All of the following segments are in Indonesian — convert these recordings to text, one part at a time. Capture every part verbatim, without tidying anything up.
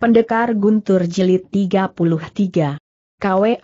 Pendekar Guntur Jilid tiga puluh tiga. Kwang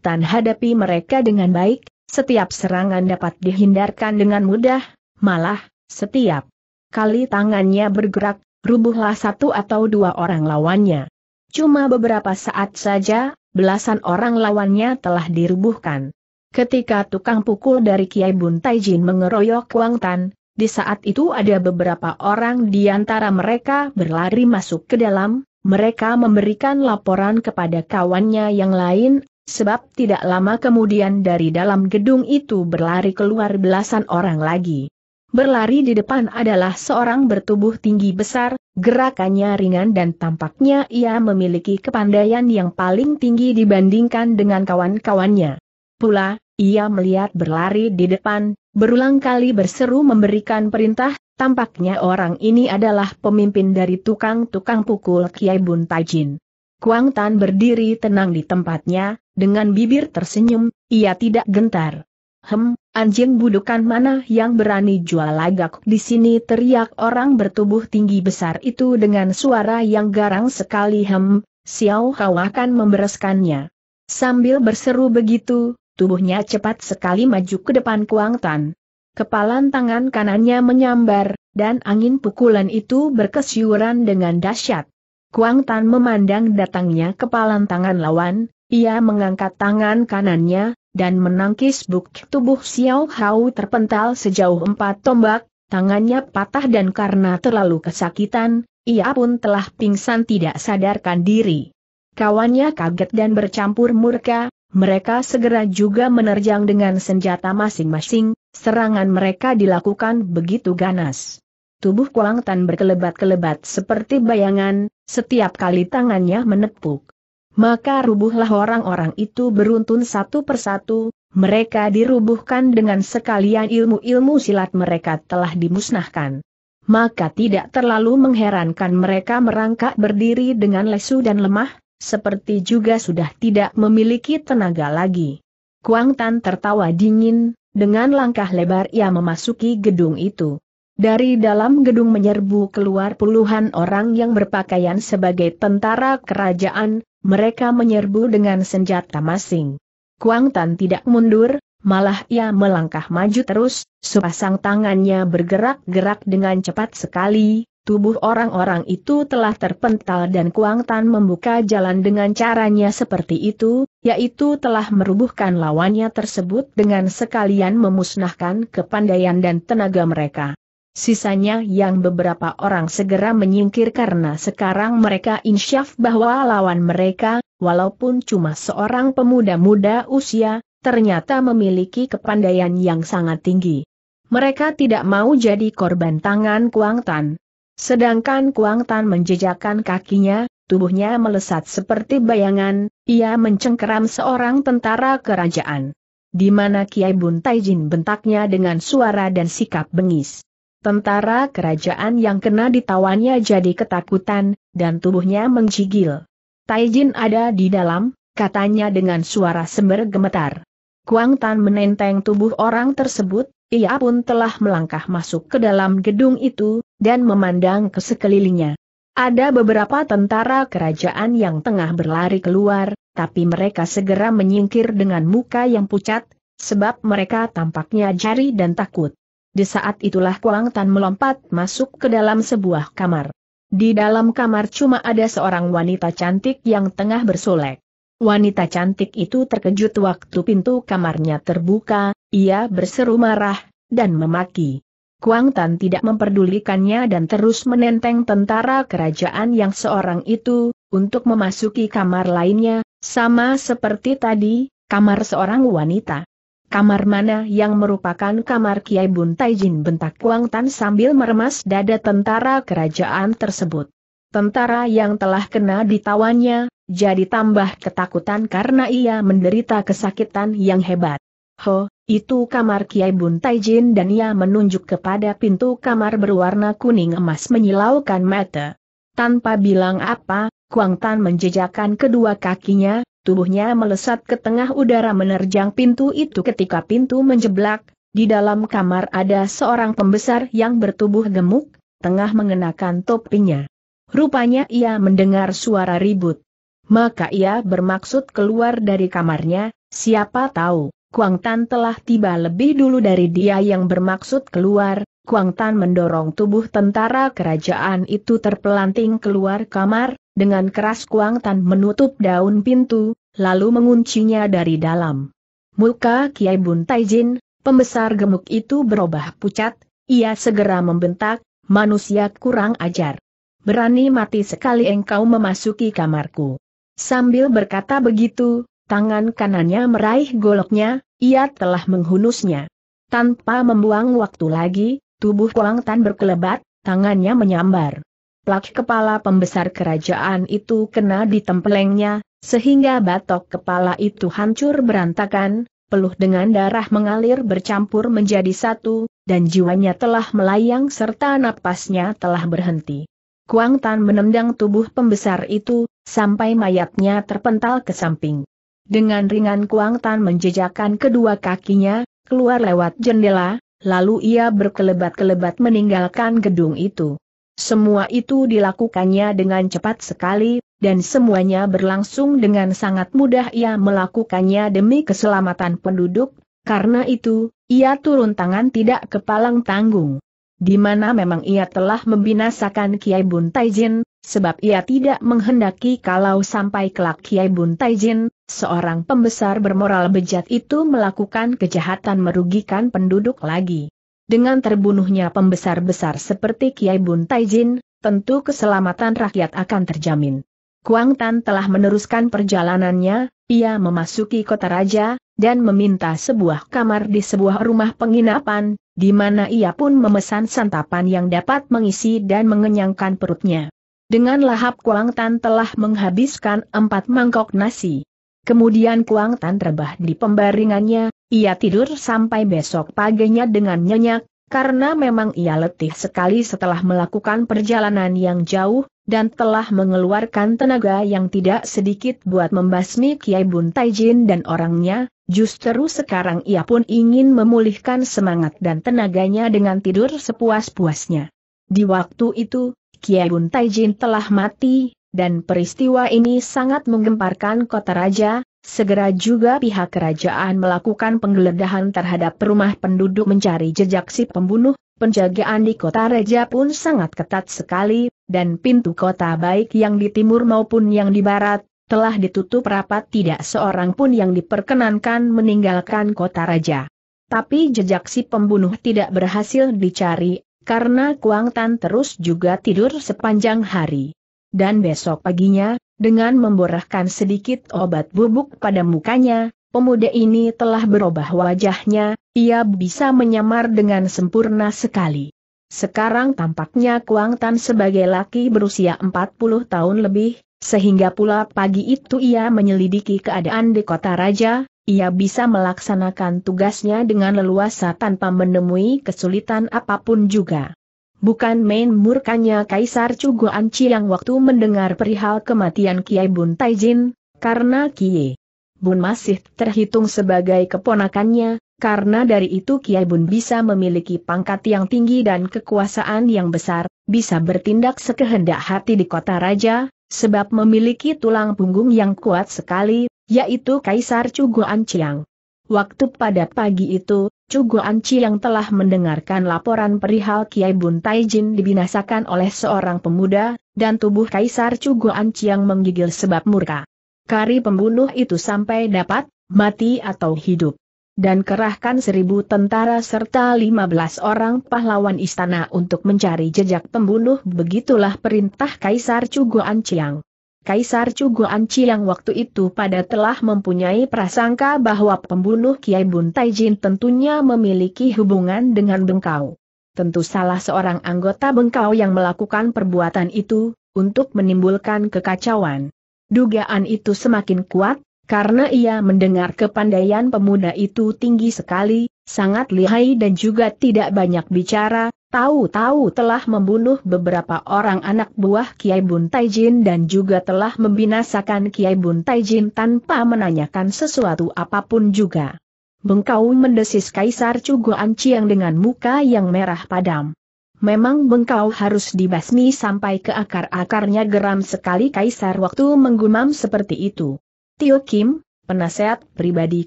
Tan hadapi mereka dengan baik, setiap serangan dapat dihindarkan dengan mudah, malah, setiap kali tangannya bergerak, rubuhlah satu atau dua orang lawannya. Cuma beberapa saat saja, belasan orang lawannya telah dirubuhkan. Ketika tukang pukul dari Kiai Bun Taijin mengeroyok Kwang Tan, di saat itu ada beberapa orang di antara mereka berlari masuk ke dalam, mereka memberikan laporan kepada kawannya yang lain, sebab tidak lama kemudian dari dalam gedung itu berlari keluar belasan orang lagi. Berlari di depan adalah seorang bertubuh tinggi besar, gerakannya ringan dan tampaknya ia memiliki kepandaian yang paling tinggi dibandingkan dengan kawan-kawannya. Pula, ia melihat berlari di depan, berulang kali berseru memberikan perintah, tampaknya orang ini adalah pemimpin dari tukang-tukang pukul Kiai Bun Taijin. Kwang Tan berdiri tenang di tempatnya, dengan bibir tersenyum, ia tidak gentar. "Hem, anjing budukan mana yang berani jual lagak di sini?" teriak orang bertubuh tinggi besar itu dengan suara yang garang sekali. "Hem, Xiao Hao akan membereskannya." Sambil berseru begitu, tubuhnya cepat sekali maju ke depan Kwang Tan. Kepalan tangan kanannya menyambar, dan angin pukulan itu berkesyuran dengan dahsyat. Kwang Tan memandang datangnya kepalan tangan lawan, ia mengangkat tangan kanannya, dan menangkis buk. Tubuh Xiao Hao terpental sejauh empat tombak, tangannya patah dan karena terlalu kesakitan, ia pun telah pingsan tidak sadarkan diri. Kawannya kaget dan bercampur murka. Mereka segera juga menerjang dengan senjata masing-masing, serangan mereka dilakukan begitu ganas. Tubuh Kwang Tan berkelebat-kelebat seperti bayangan, setiap kali tangannya menepuk. Maka rubuhlah orang-orang itu beruntun satu persatu, mereka dirubuhkan dengan sekalian ilmu-ilmu silat mereka telah dimusnahkan. Maka tidak terlalu mengherankan mereka merangkak berdiri dengan lesu dan lemah, seperti juga sudah tidak memiliki tenaga lagi. Kwang Tan tertawa dingin, dengan langkah lebar ia memasuki gedung itu. Dari dalam gedung menyerbu keluar puluhan orang yang berpakaian sebagai tentara kerajaan, mereka menyerbu dengan senjata masing. Kwang Tan tidak mundur, malah ia melangkah maju terus, sepasang tangannya bergerak-gerak dengan cepat sekali. Tubuh orang-orang itu telah terpental dan Kwang Tan membuka jalan dengan caranya seperti itu, yaitu telah merubuhkan lawannya tersebut dengan sekalian memusnahkan kepandaian dan tenaga mereka. Sisanya yang beberapa orang segera menyingkir karena sekarang mereka insyaf bahwa lawan mereka, walaupun cuma seorang pemuda muda usia, ternyata memiliki kepandaian yang sangat tinggi. Mereka tidak mau jadi korban tangan Kwang Tan. Sedangkan Kwang Tan menjejakkan kakinya, tubuhnya melesat seperti bayangan, ia mencengkeram seorang tentara kerajaan. Di mana Kiai Bun Taijin, bentaknya dengan suara dan sikap bengis. Tentara kerajaan yang kena ditawannya jadi ketakutan, dan tubuhnya menggigil. "Taijin ada di dalam," katanya dengan suara sumber gemetar. Kwang Tan menenteng tubuh orang tersebut, ia pun telah melangkah masuk ke dalam gedung itu, dan memandang ke sekelilingnya. Ada beberapa tentara kerajaan yang tengah berlari keluar, tapi mereka segera menyingkir dengan muka yang pucat, sebab mereka tampaknya jari dan takut. Di saat itulah Kwang Tan melompat masuk ke dalam sebuah kamar. Di dalam kamar cuma ada seorang wanita cantik yang tengah bersolek. Wanita cantik itu terkejut waktu pintu kamarnya terbuka, ia berseru marah, dan memaki. Kwang Tan tidak memperdulikannya dan terus menenteng tentara kerajaan yang seorang itu, untuk memasuki kamar lainnya, sama seperti tadi, kamar seorang wanita. "Kamar mana yang merupakan kamar Kiai Bun Taijin?" bentak Kwang Tan sambil meremas dada tentara kerajaan tersebut. Tentara yang telah kena ditawannya, jadi tambah ketakutan karena ia menderita kesakitan yang hebat. "Ho, itu kamar Kiai Bun Taijin," dan ia menunjuk kepada pintu kamar berwarna kuning emas menyilaukan mata. Tanpa bilang apa, Kwang Tan menjejakkan kedua kakinya, tubuhnya melesat ke tengah udara menerjang pintu itu. Ketika pintu menjeblak, di dalam kamar ada seorang pembesar yang bertubuh gemuk, tengah mengenakan topinya. Rupanya ia mendengar suara ribut. Maka ia bermaksud keluar dari kamarnya, siapa tahu, Kwang Tan telah tiba lebih dulu dari dia yang bermaksud keluar. Kwang Tan mendorong tubuh tentara kerajaan itu terpelanting keluar kamar, dengan keras Kwang Tan menutup daun pintu, lalu menguncinya dari dalam. Muka Kiai Bun Taijin, pembesar gemuk itu berubah pucat, ia segera membentak, manusia kurang ajar. Berani mati sekali engkau memasuki kamarku. Sambil berkata begitu, tangan kanannya meraih goloknya, ia telah menghunusnya. Tanpa membuang waktu lagi, tubuh Kwang Tan berkelebat, tangannya menyambar. Plak kepala pembesar kerajaan itu kena di tempelengnya, sehingga batok kepala itu hancur berantakan, peluh dengan darah mengalir bercampur menjadi satu, dan jiwanya telah melayang serta napasnya telah berhenti. Kwang Tan menendang tubuh pembesar itu, sampai mayatnya terpental ke samping. Dengan ringan Kwang Tan menjejakkan kedua kakinya, keluar lewat jendela, lalu ia berkelebat-kelebat meninggalkan gedung itu. Semua itu dilakukannya dengan cepat sekali, dan semuanya berlangsung dengan sangat mudah. Ia melakukannya demi keselamatan penduduk, karena itu, ia turun tangan tidak kepalang tanggung. Di mana memang ia telah membinasakan Kiai Bun Taijin, sebab ia tidak menghendaki kalau sampai kelak Kiai Bun Taijin, seorang pembesar bermoral bejat itu melakukan kejahatan merugikan penduduk lagi. Dengan terbunuhnya pembesar besar seperti Kiai Bun Taijin, tentu keselamatan rakyat akan terjamin. Kwang Tan telah meneruskan perjalanannya, ia memasuki kota raja, dan meminta sebuah kamar di sebuah rumah penginapan, di mana ia pun memesan santapan yang dapat mengisi dan mengenyangkan perutnya. Dengan lahap Kwang Tan telah menghabiskan empat mangkok nasi. Kemudian Kwang Tan rebah di pembaringannya, ia tidur sampai besok paginya dengan nyenyak, karena memang ia letih sekali setelah melakukan perjalanan yang jauh, dan telah mengeluarkan tenaga yang tidak sedikit buat membasmi Kiai Bun Taijin dan orangnya, justru sekarang ia pun ingin memulihkan semangat dan tenaganya dengan tidur sepuas-puasnya. Di waktu itu, Kiai Bun Taijin telah mati, dan peristiwa ini sangat menggemparkan kota raja, segera juga pihak kerajaan melakukan penggeledahan terhadap rumah penduduk mencari jejak si pembunuh, penjagaan di kota raja pun sangat ketat sekali, dan pintu kota baik yang di timur maupun yang di barat, telah ditutup rapat tidak seorang pun yang diperkenankan meninggalkan kota raja. Tapi jejak si pembunuh tidak berhasil dicari, karena Kwang Tan terus juga tidur sepanjang hari. Dan besok paginya, dengan memborahkan sedikit obat bubuk pada mukanya, pemuda ini telah berubah wajahnya, ia bisa menyamar dengan sempurna sekali. Sekarang tampaknya Kwang Tan sebagai laki berusia empat puluh tahun lebih, sehingga pula pagi itu ia menyelidiki keadaan di kota raja, ia bisa melaksanakan tugasnya dengan leluasa tanpa menemui kesulitan apapun juga. Bukan main murkanya Kaisar Cu Goan Chiang waktu mendengar perihal kematian Kiai Bun Taijin, karena Kiai Bun masih terhitung sebagai keponakannya, karena dari itu Kiai Bun bisa memiliki pangkat yang tinggi dan kekuasaan yang besar, bisa bertindak sekehendak hati di kota raja, sebab memiliki tulang punggung yang kuat sekali, yaitu Kaisar Cu Goan Chiang. Waktu pada pagi itu, Cu Goan Chiang telah mendengarkan laporan perihal Kiai Bun Taijin dibinasakan oleh seorang pemuda, dan tubuh Kaisar Cu Goan Chiang menggigil sebab murka. Kari pembunuh itu sampai dapat, mati atau hidup. Dan kerahkan seribu tentara serta lima belas orang pahlawan istana untuk mencari jejak pembunuh, begitulah perintah Kaisar Cu Goan Chiang. Kaisar Cu Goan Chiang waktu itu pada telah mempunyai prasangka bahwa pembunuh Kiai Bun Taijin tentunya memiliki hubungan dengan Bengkau. Tentu salah seorang anggota Bengkau yang melakukan perbuatan itu, untuk menimbulkan kekacauan. Dugaan itu semakin kuat, karena ia mendengar kepandaian pemuda itu tinggi sekali, sangat lihai dan juga tidak banyak bicara. Tahu-tahu telah membunuh beberapa orang anak buah Kiai Bun Taijin dan juga telah membinasakan Kiai Bun Taijin tanpa menanyakan sesuatu apapun juga. Bengkau mendesis Kaisar Cu Goan Chiang dengan muka yang merah padam. memang Bengkau harus dibasmi sampai ke akar-akarnya. Geram sekali Kaisar waktu menggumam seperti itu. Tio Kim, penasehat pribadi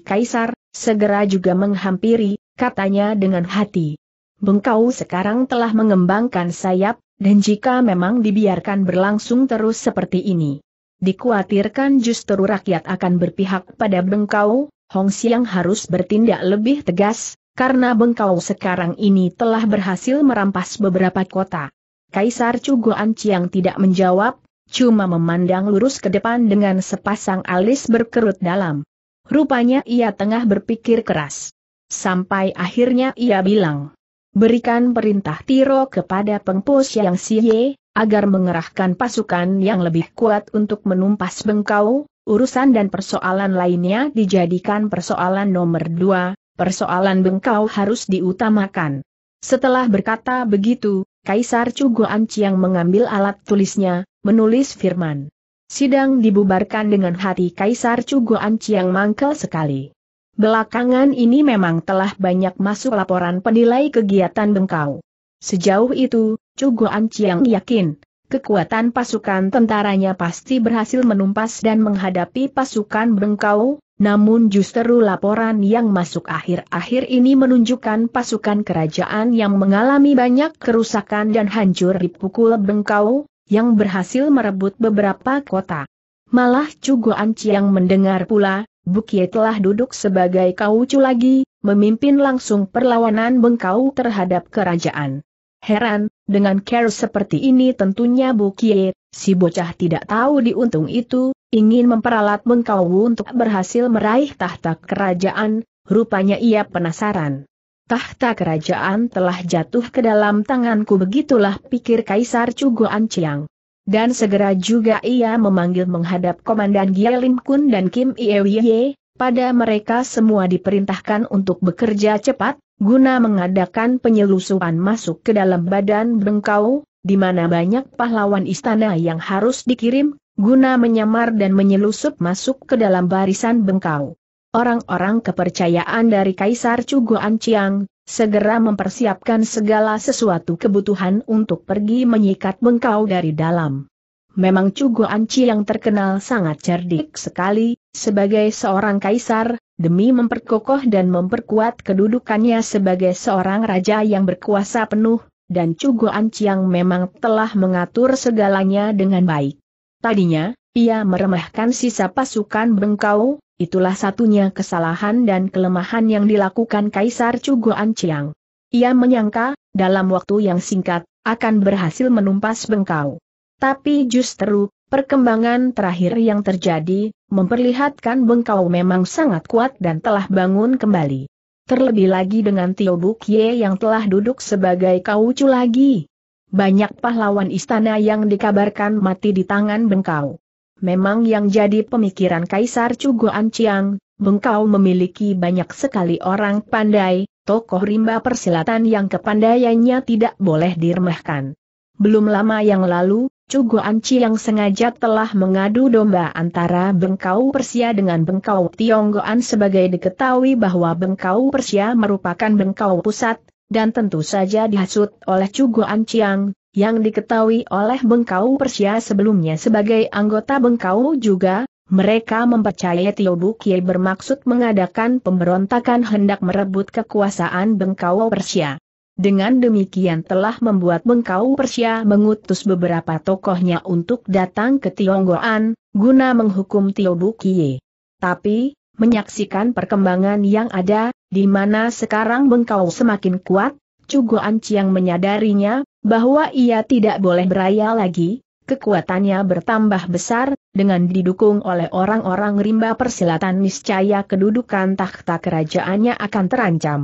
Kaisar, segera juga menghampiri, katanya dengan hati. Bengkau sekarang telah mengembangkan sayap, dan jika memang dibiarkan berlangsung terus seperti ini, dikhawatirkan justru rakyat akan berpihak pada Bengkau. Hong Siang harus bertindak lebih tegas, karena Bengkau sekarang ini telah berhasil merampas beberapa kota. Kaisar Cu Goan Chiang tidak menjawab, cuma memandang lurus ke depan dengan sepasang alis berkerut dalam. Rupanya ia tengah berpikir keras. Sampai akhirnya ia bilang, berikan perintah Tiro kepada Pengpo Siang Siye, agar mengerahkan pasukan yang lebih kuat untuk menumpas Bengkau, urusan dan persoalan lainnya dijadikan persoalan nomor dua, persoalan Bengkau harus diutamakan. Setelah berkata begitu, Kaisar Cu Goan Chiang mengambil alat tulisnya, menulis firman. Sidang dibubarkan dengan hati Kaisar Cu Goan Chiang mangkel sekali. Belakangan ini memang telah banyak masuk laporan penilai kegiatan Bengkau. Sejauh itu, Cugo Anciang yakin, kekuatan pasukan tentaranya pasti berhasil menumpas dan menghadapi pasukan Bengkau, namun justru laporan yang masuk akhir-akhir ini menunjukkan pasukan kerajaan yang mengalami banyak kerusakan dan hancur dipukul Bengkau, yang berhasil merebut beberapa kota. Malah Cugo Anciang mendengar pula, Bu Kie telah duduk sebagai kaucu lagi, memimpin langsung perlawanan Bengkau terhadap kerajaan. Heran, dengan care seperti ini tentunya Bu Kie, si bocah tidak tahu diuntung itu, ingin memperalat Bengkau untuk berhasil meraih tahta kerajaan, rupanya ia penasaran. Tahta kerajaan telah jatuh ke dalam tanganku, begitulah pikir Kaisar Cu Goan Chiang. Dan segera juga ia memanggil menghadap Komandan Gie Lim Kun dan Kim Ie. Pada mereka semua diperintahkan untuk bekerja cepat, guna mengadakan penyelusupan masuk ke dalam badan Bengkau, di mana banyak pahlawan istana yang harus dikirim, guna menyamar dan menyelusup masuk ke dalam barisan Bengkau. Orang-orang kepercayaan dari Kaisar Cu Goan Chiang segera mempersiapkan segala sesuatu kebutuhan untuk pergi menyikat Bengkau dari dalam. Memang Cugo Anci yang terkenal sangat cerdik sekali, sebagai seorang kaisar, demi memperkokoh dan memperkuat kedudukannya sebagai seorang raja yang berkuasa penuh, dan Cugo Anci yang memang telah mengatur segalanya dengan baik. Tadinya, ia meremehkan sisa pasukan Bengkau. Itulah satunya kesalahan dan kelemahan yang dilakukan Kaisar Cu Goan Chiang. Ia menyangka, dalam waktu yang singkat, akan berhasil menumpas Bengkau. Tapi justru, perkembangan terakhir yang terjadi, memperlihatkan Bengkau memang sangat kuat dan telah bangun kembali. Terlebih lagi dengan Tio Bu Kie yang telah duduk sebagai kaucu lagi. Banyak pahlawan istana yang dikabarkan mati di tangan Bengkau. Memang yang jadi pemikiran Kaisar Cu Goan Chiang, Bengkau memiliki banyak sekali orang pandai, tokoh rimba persilatan yang kepandaiannya tidak boleh diremehkan. Belum lama yang lalu, Cu Goan Chiang sengaja telah mengadu domba antara Bengkau Persia dengan Bengkau Tionggoan sebagai diketahui bahwa Bengkau Persia merupakan Bengkau pusat, dan tentu saja dihasut oleh Cu Goan Chiang. Yang diketahui oleh Bengkau Persia sebelumnya sebagai anggota Bengkau juga, mereka mempercayai Tio Bu Kie bermaksud mengadakan pemberontakan hendak merebut kekuasaan Bengkau Persia. Dengan demikian telah membuat Bengkau Persia mengutus beberapa tokohnya untuk datang ke Tionggoan, guna menghukum Tio Bu Kie. Tapi, menyaksikan perkembangan yang ada, di mana sekarang Bengkau semakin kuat, Cu Goan Chiang menyadarinya bahwa ia tidak boleh beraya lagi, kekuatannya bertambah besar, dengan didukung oleh orang-orang rimba persilatan niscaya kedudukan takhta kerajaannya akan terancam.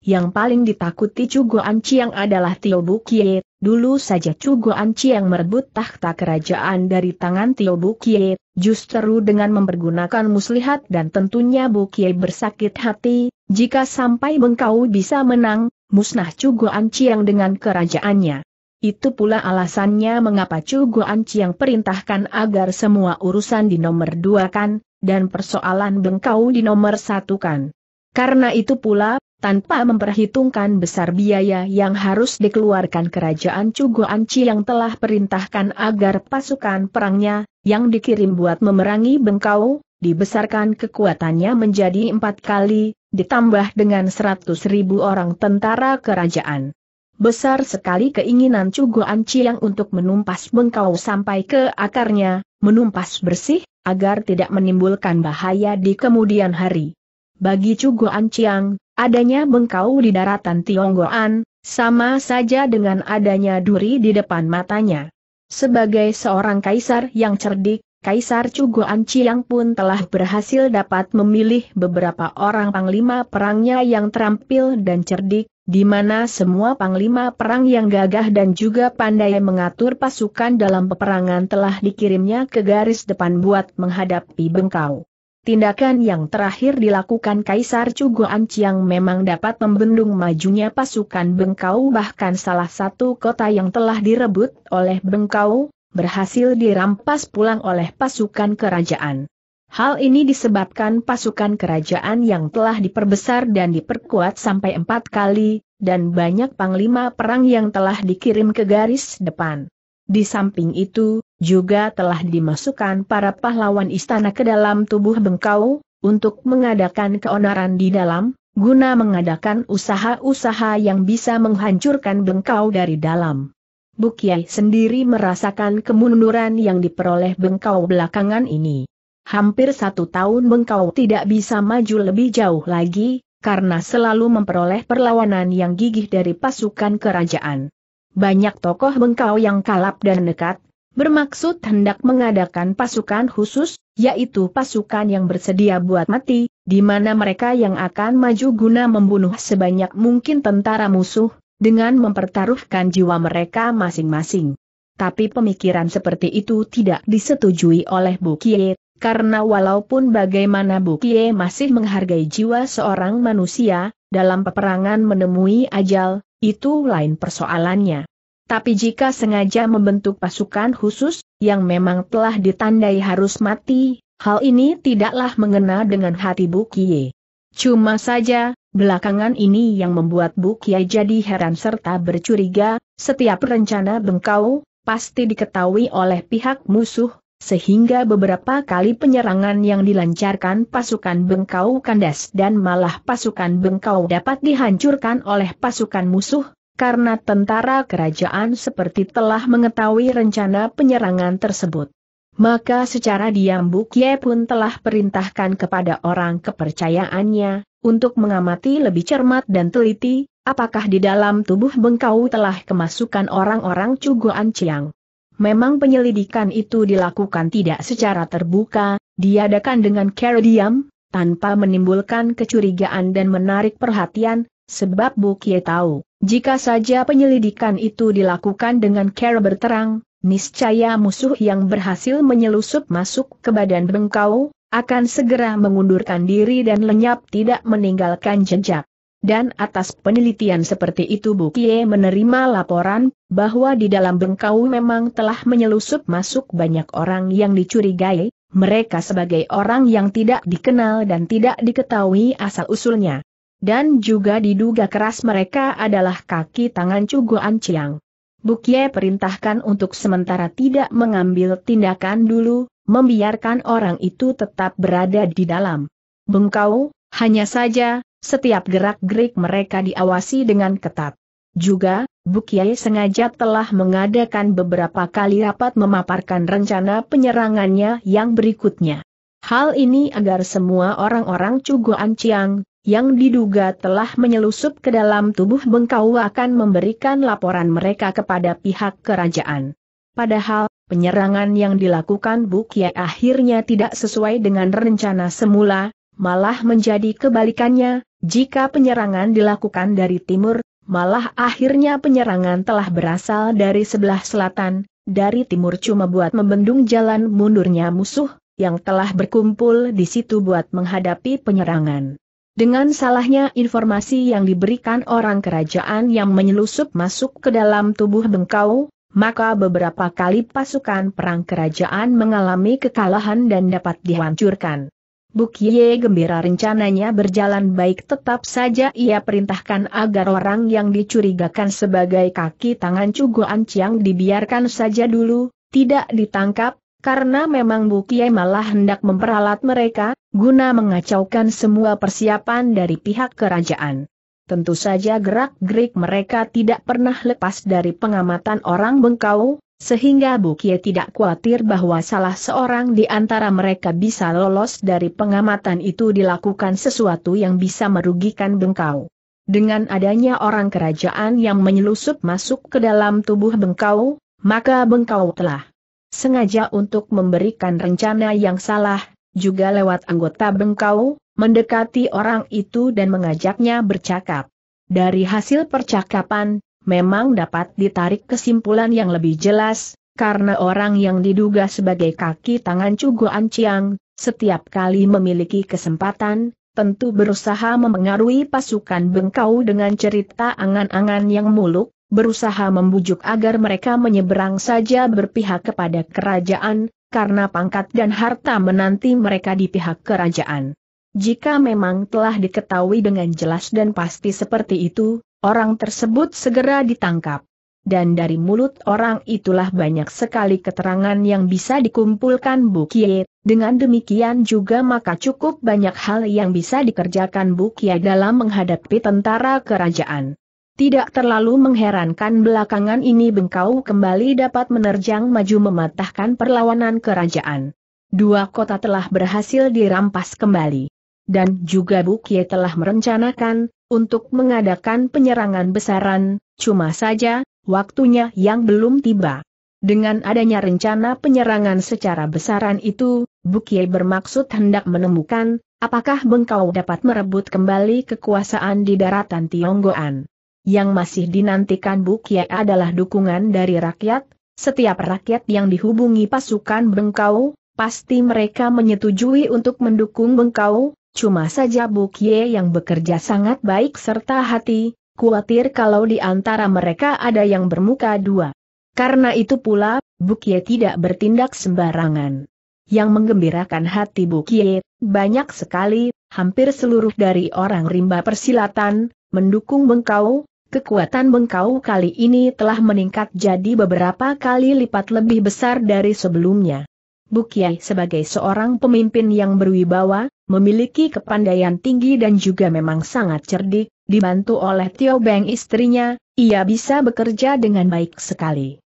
Yang paling ditakuti Cu Goan Chiang adalah Tio Bu Kie. Dulu saja Cu Goan Chiang merebut takhta kerajaan dari tangan Tio Bu Kie, justru dengan mempergunakan muslihat, dan tentunya Bu Kie bersakit hati, jika sampai Bengkau bisa menang, musnah Cu Goan Chiang dengan kerajaannya. Itu pula alasannya mengapa Cu Goan Chiang perintahkan agar semua urusan dinomor dua kan, dan persoalan Bengkau dinomor satu kan. Karena itu pula, tanpa memperhitungkan besar biaya yang harus dikeluarkan kerajaan Cugo Anci yang telah perintahkan agar pasukan perangnya, yang dikirim buat memerangi Bengkau, dibesarkan kekuatannya menjadi empat kali, ditambah dengan seratus ribu orang tentara kerajaan. Besar sekali keinginan Cugo Anci yang untuk menumpas Bengkau sampai ke akarnya, menumpas bersih, agar tidak menimbulkan bahaya di kemudian hari. Bagi Cugo Anciang, adanya Bengkau di daratan Tionggoan, sama saja dengan adanya duri di depan matanya. Sebagai seorang kaisar yang cerdik, Kaisar Cu Goan Chiang pun telah berhasil dapat memilih beberapa orang panglima perangnya yang terampil dan cerdik, di mana semua panglima perang yang gagah dan juga pandai mengatur pasukan dalam peperangan telah dikirimnya ke garis depan buat menghadapi Bengkau. Tindakan yang terakhir dilakukan Kaisar Cu Goan Chiang memang dapat membendung majunya pasukan Bengkau, bahkan salah satu kota yang telah direbut oleh Bengkau, berhasil dirampas pulang oleh pasukan kerajaan. Hal ini disebabkan pasukan kerajaan yang telah diperbesar dan diperkuat sampai empat kali, dan banyak panglima perang yang telah dikirim ke garis depan. Di samping itu, juga telah dimasukkan para pahlawan istana ke dalam tubuh Bengkau, untuk mengadakan keonaran di dalam, guna mengadakan usaha-usaha yang bisa menghancurkan Bengkau dari dalam. Bu Kie sendiri merasakan kemunduran yang diperoleh Bengkau belakangan ini. Hampir satu tahun Bengkau tidak bisa maju lebih jauh lagi, karena selalu memperoleh perlawanan yang gigih dari pasukan kerajaan. Banyak tokoh Bengkau yang kalap dan nekat, bermaksud hendak mengadakan pasukan khusus, yaitu pasukan yang bersedia buat mati, di mana mereka yang akan maju guna membunuh sebanyak mungkin tentara musuh, dengan mempertaruhkan jiwa mereka masing-masing. Tapi pemikiran seperti itu tidak disetujui oleh Bu Kie, karena walaupun bagaimana Bu Kie masih menghargai jiwa seorang manusia, dalam peperangan menemui ajal, itu lain persoalannya. Tapi jika sengaja membentuk pasukan khusus, yang memang telah ditandai harus mati, hal ini tidaklah mengena dengan hati Bu Kie. Cuma saja, belakangan ini yang membuat Bu Kie jadi heran serta bercuriga, setiap rencana Bengkau, pasti diketahui oleh pihak musuh, sehingga beberapa kali penyerangan yang dilancarkan pasukan Bengkau kandas dan malah pasukan Bengkau dapat dihancurkan oleh pasukan musuh, karena tentara kerajaan seperti telah mengetahui rencana penyerangan tersebut. Maka secara diam Bu Kie pun telah perintahkan kepada orang kepercayaannya, untuk mengamati lebih cermat dan teliti, apakah di dalam tubuh Bengkau telah kemasukan orang-orang Cugo Anciang. Memang penyelidikan itu dilakukan tidak secara terbuka, diadakan dengan cara diam, tanpa menimbulkan kecurigaan dan menarik perhatian, sebab Bu Kie tahu, jika saja penyelidikan itu dilakukan dengan cara berterang, niscaya musuh yang berhasil menyelusup masuk ke badan Bengkau, akan segera mengundurkan diri dan lenyap tidak meninggalkan jejak. Dan atas penelitian seperti itu Bu Kie menerima laporan, bahwa di dalam Bengkau memang telah menyelusup masuk banyak orang yang dicurigai, mereka sebagai orang yang tidak dikenal dan tidak diketahui asal-usulnya. Dan juga diduga keras mereka adalah kaki tangan Cugo Anciang. Bu Kie perintahkan untuk sementara tidak mengambil tindakan dulu, membiarkan orang itu tetap berada di dalam Bengkau, hanya saja, setiap gerak-gerik mereka diawasi dengan ketat. Juga, Bu Kie sengaja telah mengadakan beberapa kali rapat memaparkan rencana penyerangannya yang berikutnya. Hal ini agar semua orang-orang Cugo Anciang yang diduga telah menyelusup ke dalam tubuh Bengkau akan memberikan laporan mereka kepada pihak kerajaan. Padahal, penyerangan yang dilakukan Bu Kie akhirnya tidak sesuai dengan rencana semula, malah menjadi kebalikannya, jika penyerangan dilakukan dari timur, malah akhirnya penyerangan telah berasal dari sebelah selatan, dari timur cuma buat membendung jalan mundurnya musuh, yang telah berkumpul di situ buat menghadapi penyerangan. Dengan salahnya informasi yang diberikan orang kerajaan yang menyelusup masuk ke dalam tubuh Bengkau, maka beberapa kali pasukan perang kerajaan mengalami kekalahan dan dapat dihancurkan. Bu Kie gembira rencananya berjalan baik, tetap saja ia perintahkan agar orang yang dicurigakan sebagai kaki tangan Cugo Anciang dibiarkan saja dulu, tidak ditangkap, karena memang Bu Kie malah hendak memperalat mereka, guna mengacaukan semua persiapan dari pihak kerajaan. Tentu saja gerak-gerik mereka tidak pernah lepas dari pengamatan orang Bengkau, sehingga Bu Kie tidak khawatir bahwa salah seorang di antara mereka bisa lolos dari pengamatan itu dilakukan sesuatu yang bisa merugikan Bengkau. Dengan adanya orang kerajaan yang menyelusup masuk ke dalam tubuh Bengkau, maka Bengkau telah sengaja untuk memberikan rencana yang salah, juga lewat anggota Bengkau, mendekati orang itu dan mengajaknya bercakap. Dari hasil percakapan, memang dapat ditarik kesimpulan yang lebih jelas, karena orang yang diduga sebagai kaki tangan Cugo Anciang, setiap kali memiliki kesempatan, tentu berusaha memengaruhi pasukan Bengkau dengan cerita angan-angan yang muluk, berusaha membujuk agar mereka menyeberang saja berpihak kepada kerajaan, karena pangkat dan harta menanti mereka di pihak kerajaan. Jika memang telah diketahui dengan jelas dan pasti seperti itu, orang tersebut segera ditangkap. Dan dari mulut orang itulah banyak sekali keterangan yang bisa dikumpulkan Bu Kie. Dengan demikian juga maka cukup banyak hal yang bisa dikerjakan Bu Kie dalam menghadapi tentara kerajaan. Tidak terlalu mengherankan belakangan ini Bengkau kembali dapat menerjang maju mematahkan perlawanan kerajaan. Dua kota telah berhasil dirampas kembali. Dan juga Bu Kie telah merencanakan untuk mengadakan penyerangan besaran, cuma saja, waktunya yang belum tiba. Dengan adanya rencana penyerangan secara besaran itu, Bu Kie bermaksud hendak menemukan, apakah Bengkau dapat merebut kembali kekuasaan di daratan Tionggoan. Yang masih dinantikan Bu Kie adalah dukungan dari rakyat. Setiap rakyat yang dihubungi pasukan Bengkau, pasti mereka menyetujui untuk mendukung Bengkau. Cuma saja Bu Kie yang bekerja sangat baik serta hati, khawatir kalau di antara mereka ada yang bermuka dua. Karena itu pula, Bu Kie tidak bertindak sembarangan. Yang menggembirakan hati Bu Kie, banyak sekali, hampir seluruh dari orang rimba persilatan, mendukung Bengkau. Kekuatan Bengkau kali ini telah meningkat jadi beberapa kali lipat lebih besar dari sebelumnya. Bu Kie sebagai seorang pemimpin yang berwibawa, memiliki kepandaian tinggi dan juga memang sangat cerdik, dibantu oleh Tio Beng istrinya, ia bisa bekerja dengan baik sekali.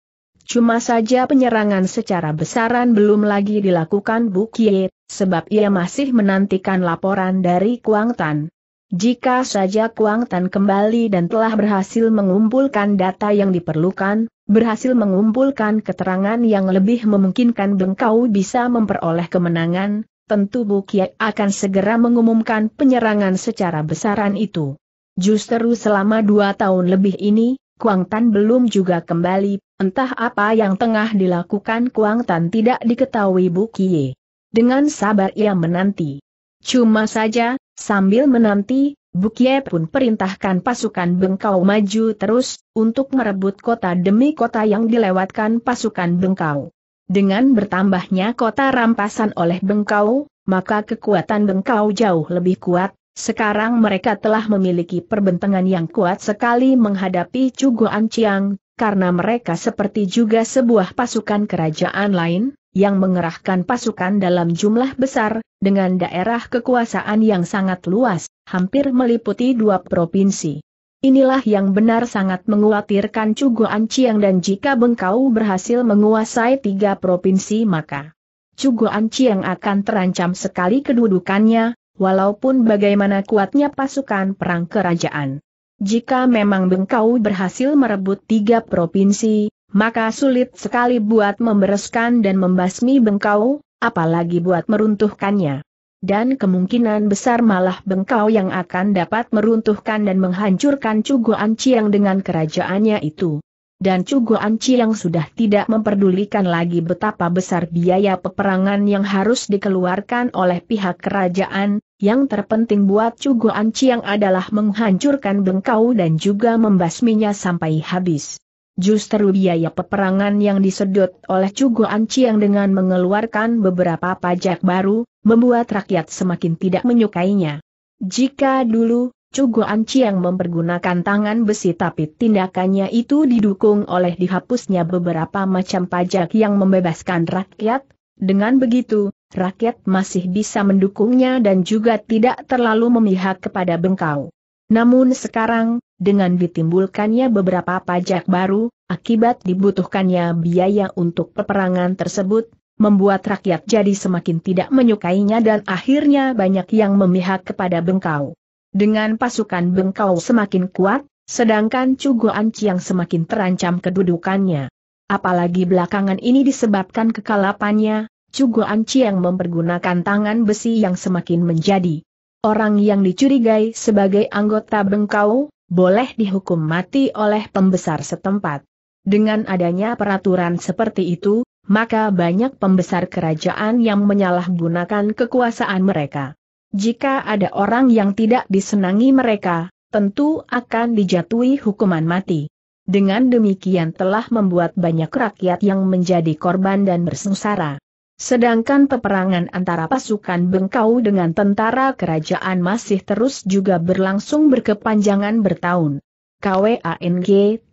Cuma saja penyerangan secara besaran belum lagi dilakukan Bu Kie, sebab ia masih menantikan laporan dari Kwang Tan. Jika saja Kwang Tan kembali dan telah berhasil mengumpulkan data yang diperlukan, berhasil mengumpulkan keterangan yang lebih memungkinkan Bengkau bisa memperoleh kemenangan, tentu Bu Kie akan segera mengumumkan penyerangan secara besaran itu. Justru selama dua tahun lebih ini, Kwang Tan belum juga kembali, entah apa yang tengah dilakukan Kwang Tan tidak diketahui Bu Kie. Dengan sabar ia menanti. Cuma saja, sambil menanti, Bu Kie pun perintahkan pasukan Bengkau maju terus, untuk merebut kota demi kota yang dilewatkan pasukan Bengkau. Dengan bertambahnya kota rampasan oleh Bengkau, maka kekuatan Bengkau jauh lebih kuat. Sekarang mereka telah memiliki perbentengan yang kuat sekali menghadapi Cugo Anciang, karena mereka seperti juga sebuah pasukan kerajaan lain, yang mengerahkan pasukan dalam jumlah besar, dengan daerah kekuasaan yang sangat luas, hampir meliputi dua provinsi. Inilah yang benar sangat mengkhawatirkan Cugo Anciang, dan jika Bengkau berhasil menguasai tiga provinsi maka Cugo Anciang akan terancam sekali kedudukannya, walaupun bagaimana kuatnya pasukan perang kerajaan. Jika memang Bengkau berhasil merebut tiga provinsi, maka sulit sekali buat membereskan dan membasmi Bengkau, apalagi buat meruntuhkannya. Dan kemungkinan besar malah Bengkau yang akan dapat meruntuhkan dan menghancurkan Cugo Anciang dengan kerajaannya itu. Dan Cugo Anciang sudah tidak memperdulikan lagi betapa besar biaya peperangan yang harus dikeluarkan oleh pihak kerajaan, yang terpenting buat Cugo Anciang adalah menghancurkan Bengkau dan juga membasminya sampai habis. Justru biaya peperangan yang disedot oleh Cugo Anciang dengan mengeluarkan beberapa pajak baru, membuat rakyat semakin tidak menyukainya. Jika dulu, Cugo Anciang mempergunakan tangan besi tapi tindakannya itu didukung oleh dihapusnya beberapa macam pajak yang membebaskan rakyat, dengan begitu, rakyat masih bisa mendukungnya dan juga tidak terlalu memihak kepada Bengkau. Namun sekarang, dengan ditimbulkannya beberapa pajak baru, akibat dibutuhkannya biaya untuk peperangan tersebut, membuat rakyat jadi semakin tidak menyukainya dan akhirnya banyak yang memihak kepada Bengkau. Dengan pasukan Bengkau semakin kuat, sedangkan Cugo Anciang semakin terancam kedudukannya. Apalagi belakangan ini disebabkan kekalapannya, Cugo Anciang mempergunakan tangan besi yang semakin menjadi. Orang yang dicurigai sebagai anggota Bengkau, boleh dihukum mati oleh pembesar setempat. Dengan adanya peraturan seperti itu, maka banyak pembesar kerajaan yang menyalahgunakan kekuasaan mereka. Jika ada orang yang tidak disenangi mereka, tentu akan dijatuhi hukuman mati. Dengan demikian telah membuat banyak rakyat yang menjadi korban dan bersengsara. Sedangkan peperangan antara pasukan Bengkau dengan tentara kerajaan masih terus juga berlangsung berkepanjangan bertahun. Kwang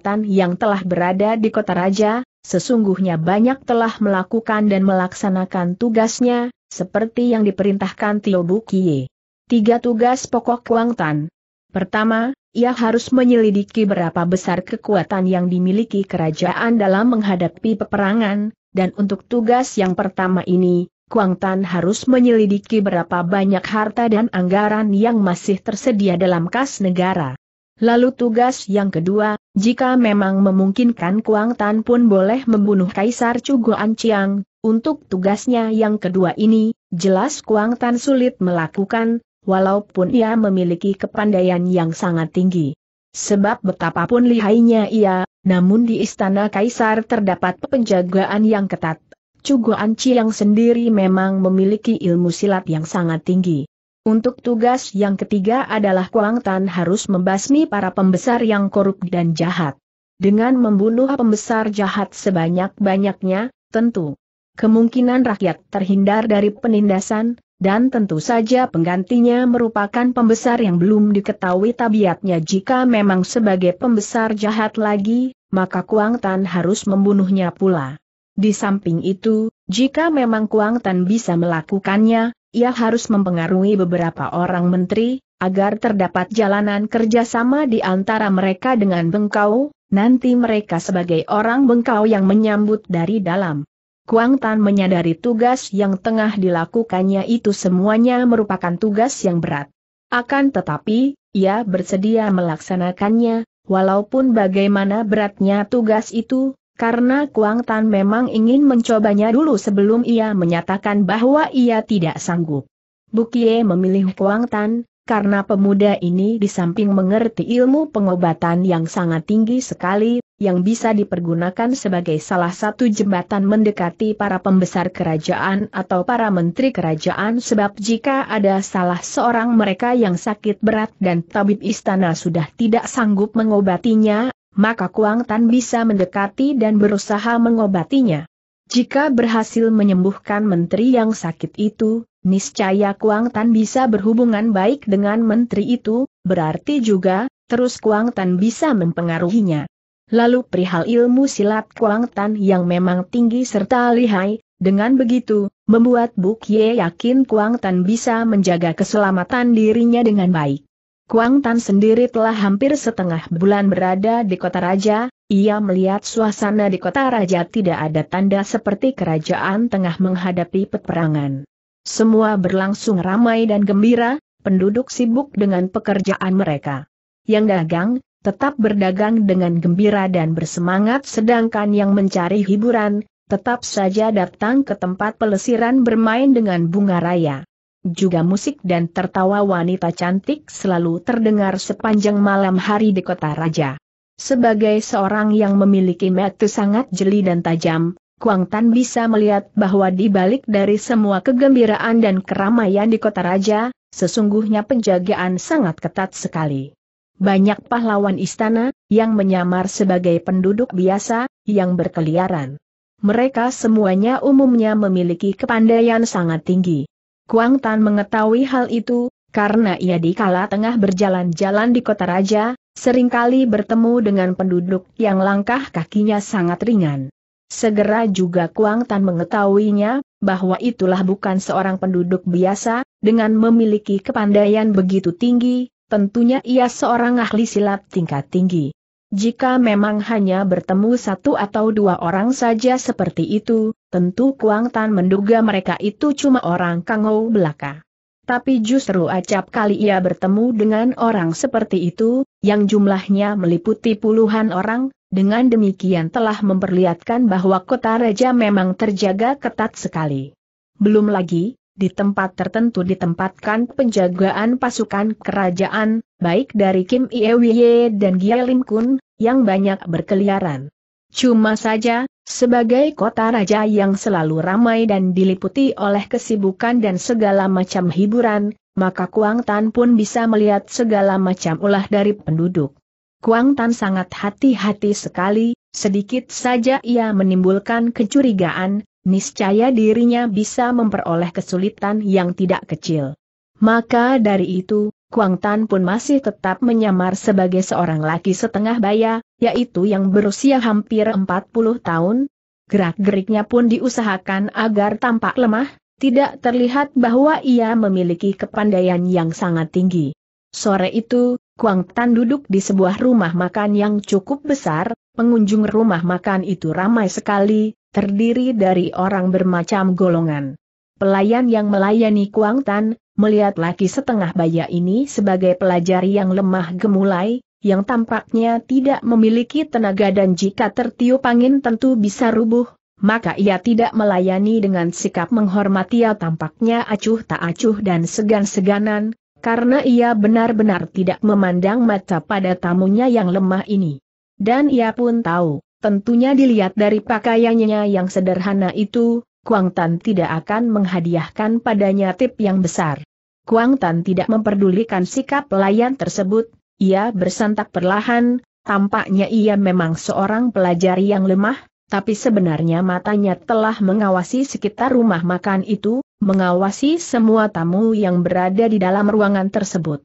Tan yang telah berada di kota raja, sesungguhnya banyak telah melakukan dan melaksanakan tugasnya, seperti yang diperintahkan Tio Bu Kie. Tiga tugas pokok Kwang Tan. Pertama, ia harus menyelidiki berapa besar kekuatan yang dimiliki kerajaan dalam menghadapi peperangan, dan untuk tugas yang pertama ini, Kwang Tan harus menyelidiki berapa banyak harta dan anggaran yang masih tersedia dalam kas negara. Lalu tugas yang kedua, jika memang memungkinkan Kwang Tan pun boleh membunuh Kaisar Cu Goan Chiang. Untuk tugasnya yang kedua ini, jelas Kwang Tan sulit melakukan, walaupun ia memiliki kepandaian yang sangat tinggi. Sebab betapapun lihainya ia, namun di istana Kaisar terdapat penjagaan yang ketat. Cugo Anci yang sendiri memang memiliki ilmu silat yang sangat tinggi. Untuk tugas yang ketiga adalah Kwang Tan harus membasmi para pembesar yang korup dan jahat. Dengan membunuh pembesar jahat sebanyak-banyaknya, tentu kemungkinan rakyat terhindar dari penindasan, dan tentu saja penggantinya merupakan pembesar yang belum diketahui tabiatnya. Jika memang sebagai pembesar jahat lagi, maka Kwang Tan harus membunuhnya pula. Di samping itu, jika memang Kwang Tan bisa melakukannya, ia harus mempengaruhi beberapa orang menteri, agar terdapat jalanan kerjasama di antara mereka dengan Bengkau, nanti mereka sebagai orang Bengkau yang menyambut dari dalam. Kwang Tan menyadari tugas yang tengah dilakukannya itu semuanya merupakan tugas yang berat. Akan tetapi, ia bersedia melaksanakannya, walaupun bagaimana beratnya tugas itu, karena Kwang Tan memang ingin mencobanya dulu sebelum ia menyatakan bahwa ia tidak sanggup. Bu Kie memilih Kwang Tan, karena pemuda ini di samping mengerti ilmu pengobatan yang sangat tinggi sekali, yang bisa dipergunakan sebagai salah satu jembatan mendekati para pembesar kerajaan atau para menteri kerajaan, sebab jika ada salah seorang mereka yang sakit berat dan tabib istana sudah tidak sanggup mengobatinya, maka Kwang Tan bisa mendekati dan berusaha mengobatinya. Jika berhasil menyembuhkan menteri yang sakit itu, niscaya Kwang Tan bisa berhubungan baik dengan menteri itu, berarti juga, terus Kwang Tan bisa mempengaruhinya. Lalu perihal ilmu silat Kwang Tan yang memang tinggi serta lihai, dengan begitu, membuat Bu Kie yakin Kwang Tan bisa menjaga keselamatan dirinya dengan baik. Kwang Tan sendiri telah hampir setengah bulan berada di kota raja, ia melihat suasana di kota raja tidak ada tanda seperti kerajaan tengah menghadapi peperangan. Semua berlangsung ramai dan gembira, penduduk sibuk dengan pekerjaan mereka. Yang dagang, tetap berdagang dengan gembira dan bersemangat, sedangkan yang mencari hiburan, tetap saja datang ke tempat pelesiran bermain dengan bunga raya. Juga musik dan tertawa wanita cantik selalu terdengar sepanjang malam hari di kota raja. Sebagai seorang yang memiliki mata sangat jeli dan tajam, Kwang Tan bisa melihat bahwa di balik dari semua kegembiraan dan keramaian di kota raja, sesungguhnya penjagaan sangat ketat sekali. Banyak pahlawan istana, yang menyamar sebagai penduduk biasa, yang berkeliaran. Mereka semuanya umumnya memiliki kepandaian sangat tinggi. Kwang Tan mengetahui hal itu, karena ia dikala tengah berjalan-jalan di kota raja, seringkali bertemu dengan penduduk yang langkah kakinya sangat ringan. Segera juga Kwang Tan mengetahuinya, bahwa itulah bukan seorang penduduk biasa, dengan memiliki kepandaian begitu tinggi, tentunya ia seorang ahli silat tingkat tinggi. Jika memang hanya bertemu satu atau dua orang saja seperti itu, tentu Kwang Tan menduga mereka itu cuma orang kangou belaka. Tapi justru acap kali ia bertemu dengan orang seperti itu, yang jumlahnya meliputi puluhan orang, dengan demikian telah memperlihatkan bahwa kota raja memang terjaga ketat sekali. Belum lagi, di tempat tertentu ditempatkan penjagaan pasukan kerajaan, baik dari Kim Ie dan Gie Lim Kun, yang banyak berkeliaran. Cuma saja, sebagai kota raja yang selalu ramai dan diliputi oleh kesibukan dan segala macam hiburan, maka Kwang Tan pun bisa melihat segala macam ulah dari penduduk. Kwang Tan sangat hati-hati sekali, sedikit saja ia menimbulkan kecurigaan, niscaya dirinya bisa memperoleh kesulitan yang tidak kecil. Maka dari itu, Kwang Tan pun masih tetap menyamar sebagai seorang laki setengah baya, yaitu yang berusia hampir empat puluh tahun. Gerak-geriknya pun diusahakan agar tampak lemah, tidak terlihat bahwa ia memiliki kepandaian yang sangat tinggi. Sore itu, Kwang Tan duduk di sebuah rumah makan yang cukup besar. Pengunjung rumah makan itu ramai sekali, terdiri dari orang bermacam golongan. Pelayan yang melayani Kwang Tan melihat laki setengah baya ini sebagai pelajar yang lemah gemulai, yang tampaknya tidak memiliki tenaga dan jika tertiup angin tentu bisa rubuh, maka ia tidak melayani dengan sikap menghormati atau tampaknya acuh tak acuh dan segan-seganan, karena ia benar-benar tidak memandang mata pada tamunya yang lemah ini. Dan ia pun tahu, tentunya dilihat dari pakaiannya yang sederhana itu, Kwang Tan tidak akan menghadiahkan padanya tip yang besar. Kwang Tan tidak memperdulikan sikap pelayan tersebut, ia bersentak perlahan, tampaknya ia memang seorang pelajar yang lemah, tapi sebenarnya matanya telah mengawasi sekitar rumah makan itu, mengawasi semua tamu yang berada di dalam ruangan tersebut.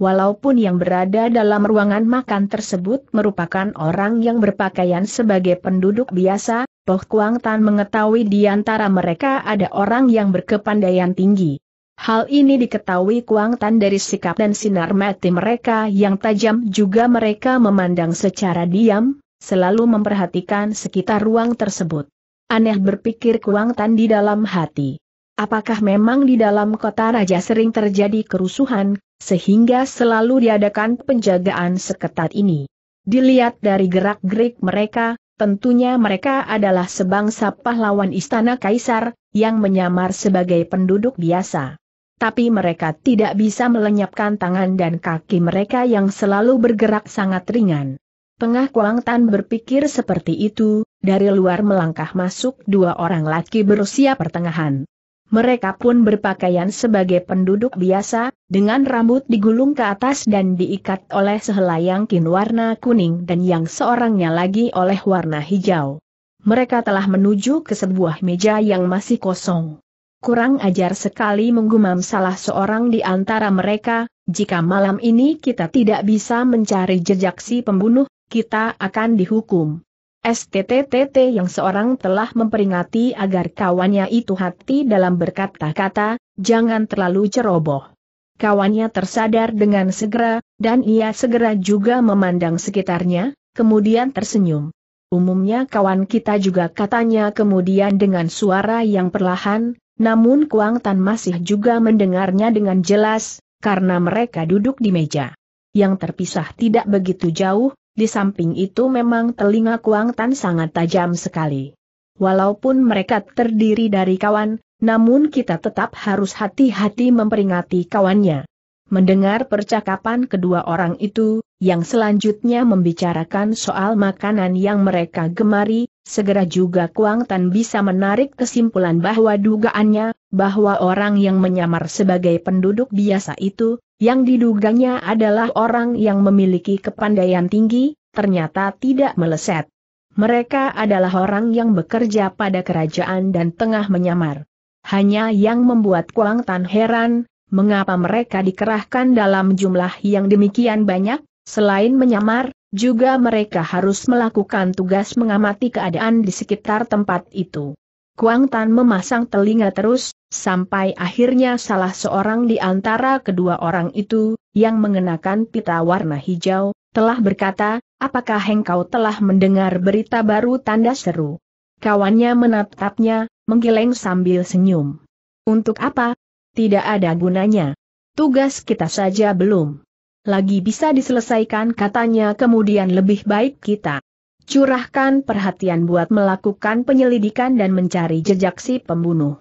Walaupun yang berada dalam ruangan makan tersebut merupakan orang yang berpakaian sebagai penduduk biasa, toh Kwang Tan mengetahui di antara mereka ada orang yang berkepandaian tinggi. Hal ini diketahui Kwang Tan dari sikap dan sinar mata mereka yang tajam, juga mereka memandang secara diam, selalu memperhatikan sekitar ruang tersebut. Aneh, berpikir Kwang Tan di dalam hati. Apakah memang di dalam kota raja sering terjadi kerusuhan, sehingga selalu diadakan penjagaan seketat ini? Dilihat dari gerak-gerik mereka, tentunya mereka adalah sebangsa pahlawan istana kaisar, yang menyamar sebagai penduduk biasa. Tapi mereka tidak bisa melenyapkan tangan dan kaki mereka yang selalu bergerak sangat ringan. Tengah Kwang Tan berpikir seperti itu, dari luar melangkah masuk dua orang laki berusia pertengahan. Mereka pun berpakaian sebagai penduduk biasa, dengan rambut digulung ke atas dan diikat oleh sehelai yangkin warna kuning dan yang seorangnya lagi oleh warna hijau. Mereka telah menuju ke sebuah meja yang masih kosong. Kurang ajar sekali, menggumam salah seorang di antara mereka, jika malam ini kita tidak bisa mencari jejak si pembunuh, kita akan dihukum. S T T T yang seorang telah memperingati agar kawannya itu hati dalam berkata-kata, jangan terlalu ceroboh. Kawannya tersadar dengan segera, dan ia segera juga memandang sekitarnya, kemudian tersenyum. Umumnya kawan kita juga, katanya kemudian dengan suara yang perlahan. Namun Kwang Tan masih juga mendengarnya dengan jelas, karena mereka duduk di meja yang terpisah tidak begitu jauh, di samping itu memang telinga Kwang Tan sangat tajam sekali. Walaupun mereka terdiri dari kawan, namun kita tetap harus hati-hati memperingati kawannya. Mendengar percakapan kedua orang itu, yang selanjutnya membicarakan soal makanan yang mereka gemari, segera juga Kwang Tan bisa menarik kesimpulan bahwa dugaannya, bahwa orang yang menyamar sebagai penduduk biasa itu, yang diduganya adalah orang yang memiliki kepandaian tinggi, ternyata tidak meleset. Mereka adalah orang yang bekerja pada kerajaan dan tengah menyamar. Hanya yang membuat Kwang Tan heran, mengapa mereka dikerahkan dalam jumlah yang demikian banyak, selain menyamar, juga mereka harus melakukan tugas mengamati keadaan di sekitar tempat itu. Kwang Tan memasang telinga terus, sampai akhirnya salah seorang di antara kedua orang itu, yang mengenakan pita warna hijau, telah berkata, "Apakah engkau telah mendengar berita baru?" Tanda seru. Kawannya menatapnya, menggeleng sambil senyum. "Untuk apa? Tidak ada gunanya. Tugas kita saja belum lagi bisa diselesaikan," katanya, "kemudian lebih baik kita curahkan perhatian buat melakukan penyelidikan dan mencari jejak si pembunuh.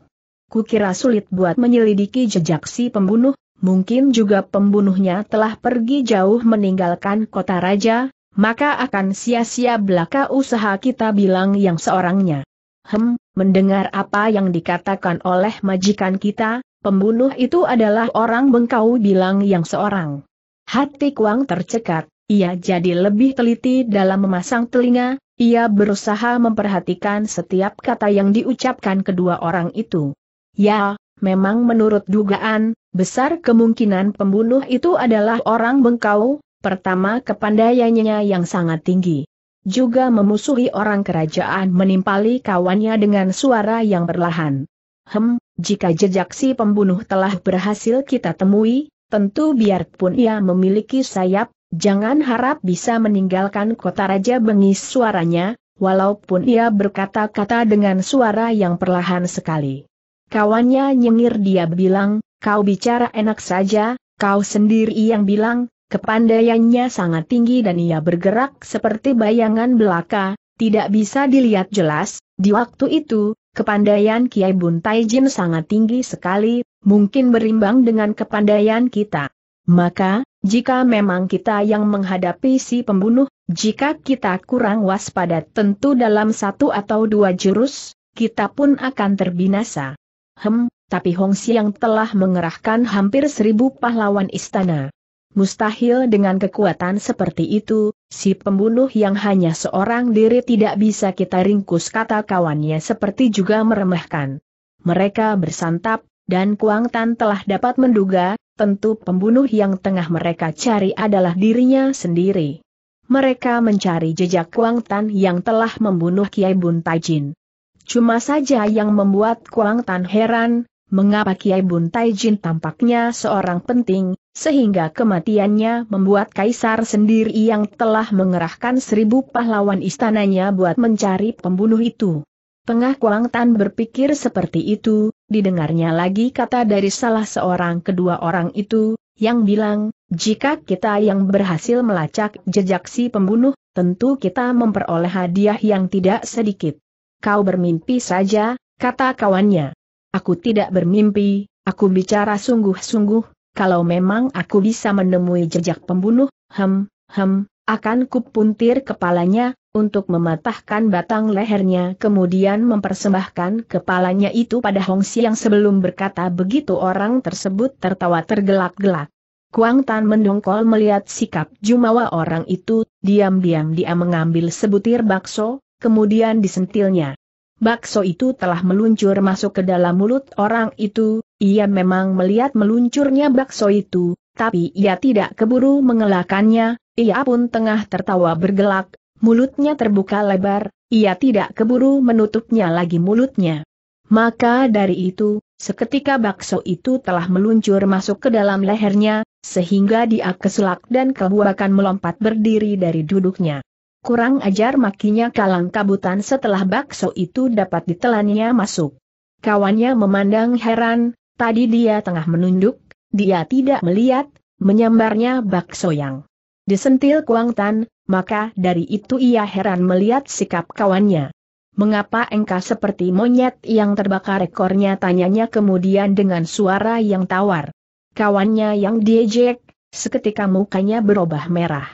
Kukira sulit buat menyelidiki jejak si pembunuh, mungkin juga pembunuhnya telah pergi jauh meninggalkan kota raja, maka akan sia-sia belaka usaha kita," bilang yang seorangnya. "Hem, mendengar apa yang dikatakan oleh majikan kita, pembunuh itu adalah orang Bengkau," bilang yang seorang. Hati Kwang tercekat, ia jadi lebih teliti dalam memasang telinga, ia berusaha memperhatikan setiap kata yang diucapkan kedua orang itu. Ya, memang menurut dugaan, besar kemungkinan pembunuh itu adalah orang Bengkau, pertama kepandaiannya yang sangat tinggi. Juga memusuhi orang kerajaan, menimpali kawannya dengan suara yang perlahan. "Hem, jika jejak si pembunuh telah berhasil kita temui, tentu biarpun ia memiliki sayap, jangan harap bisa meninggalkan kota raja," bengis suaranya, walaupun ia berkata-kata dengan suara yang perlahan sekali. Kawannya nyengir, dia bilang, "Kau bicara enak saja, kau sendiri yang bilang, kepandaiannya sangat tinggi dan ia bergerak seperti bayangan belaka, tidak bisa dilihat jelas, di waktu itu, kepandaian Kiai Bun Taijin sangat tinggi sekali, mungkin berimbang dengan kepandaian kita. Maka, jika memang kita yang menghadapi si pembunuh, jika kita kurang waspada tentu dalam satu atau dua jurus, kita pun akan terbinasa." "Hem, tapi Hong Siang telah mengerahkan hampir seribu pahlawan istana. Mustahil dengan kekuatan seperti itu, si pembunuh yang hanya seorang diri tidak bisa kita ringkus," kata kawannya seperti juga meremehkan. Mereka bersantap, dan Kwang Tan telah dapat menduga, tentu pembunuh yang tengah mereka cari adalah dirinya sendiri. Mereka mencari jejak Kwang Tan yang telah membunuh Kiai Bun Taijin. Cuma saja yang membuat Kwang Tan heran, mengapa Kiai Bun Taijin tampaknya seorang penting, sehingga kematiannya membuat kaisar sendiri yang telah mengerahkan seribu pahlawan istananya buat mencari pembunuh itu. Tengah Kwang Tan berpikir seperti itu, didengarnya lagi kata dari salah seorang kedua orang itu, yang bilang, "Jika kita yang berhasil melacak jejak si pembunuh, tentu kita memperoleh hadiah yang tidak sedikit." "Kau bermimpi saja," kata kawannya. "Aku tidak bermimpi, aku bicara sungguh-sungguh, kalau memang aku bisa menemui jejak pembunuh, hem, hem, akan kupuntir kepalanya, untuk mematahkan batang lehernya kemudian mempersembahkan kepalanya itu pada Hong Siang." Sebelum berkata begitu orang tersebut tertawa tergelak-gelak. Kwang Tan mendongkol melihat sikap jumawa orang itu, diam-diam dia mengambil sebutir bakso, kemudian disentilnya. Bakso itu telah meluncur masuk ke dalam mulut orang itu, ia memang melihat meluncurnya bakso itu, tapi ia tidak keburu mengelakannya, ia pun tengah tertawa bergelak, mulutnya terbuka lebar, ia tidak keburu menutupnya lagi mulutnya. Maka dari itu, seketika bakso itu telah meluncur masuk ke dalam lehernya, sehingga dia keselak dan kebuakan melompat berdiri dari duduknya. Kurang ajar, makinya kalang kabutan setelah bakso itu dapat ditelannya masuk. Kawannya memandang heran, tadi dia tengah menunduk, dia tidak melihat, menyambarnya bakso yang disentil Kwang Tan, maka dari itu ia heran melihat sikap kawannya. "Mengapa engkau seperti monyet yang terbakar ekornya?" tanyanya kemudian dengan suara yang tawar. Kawannya yang diejek, seketika mukanya berubah merah.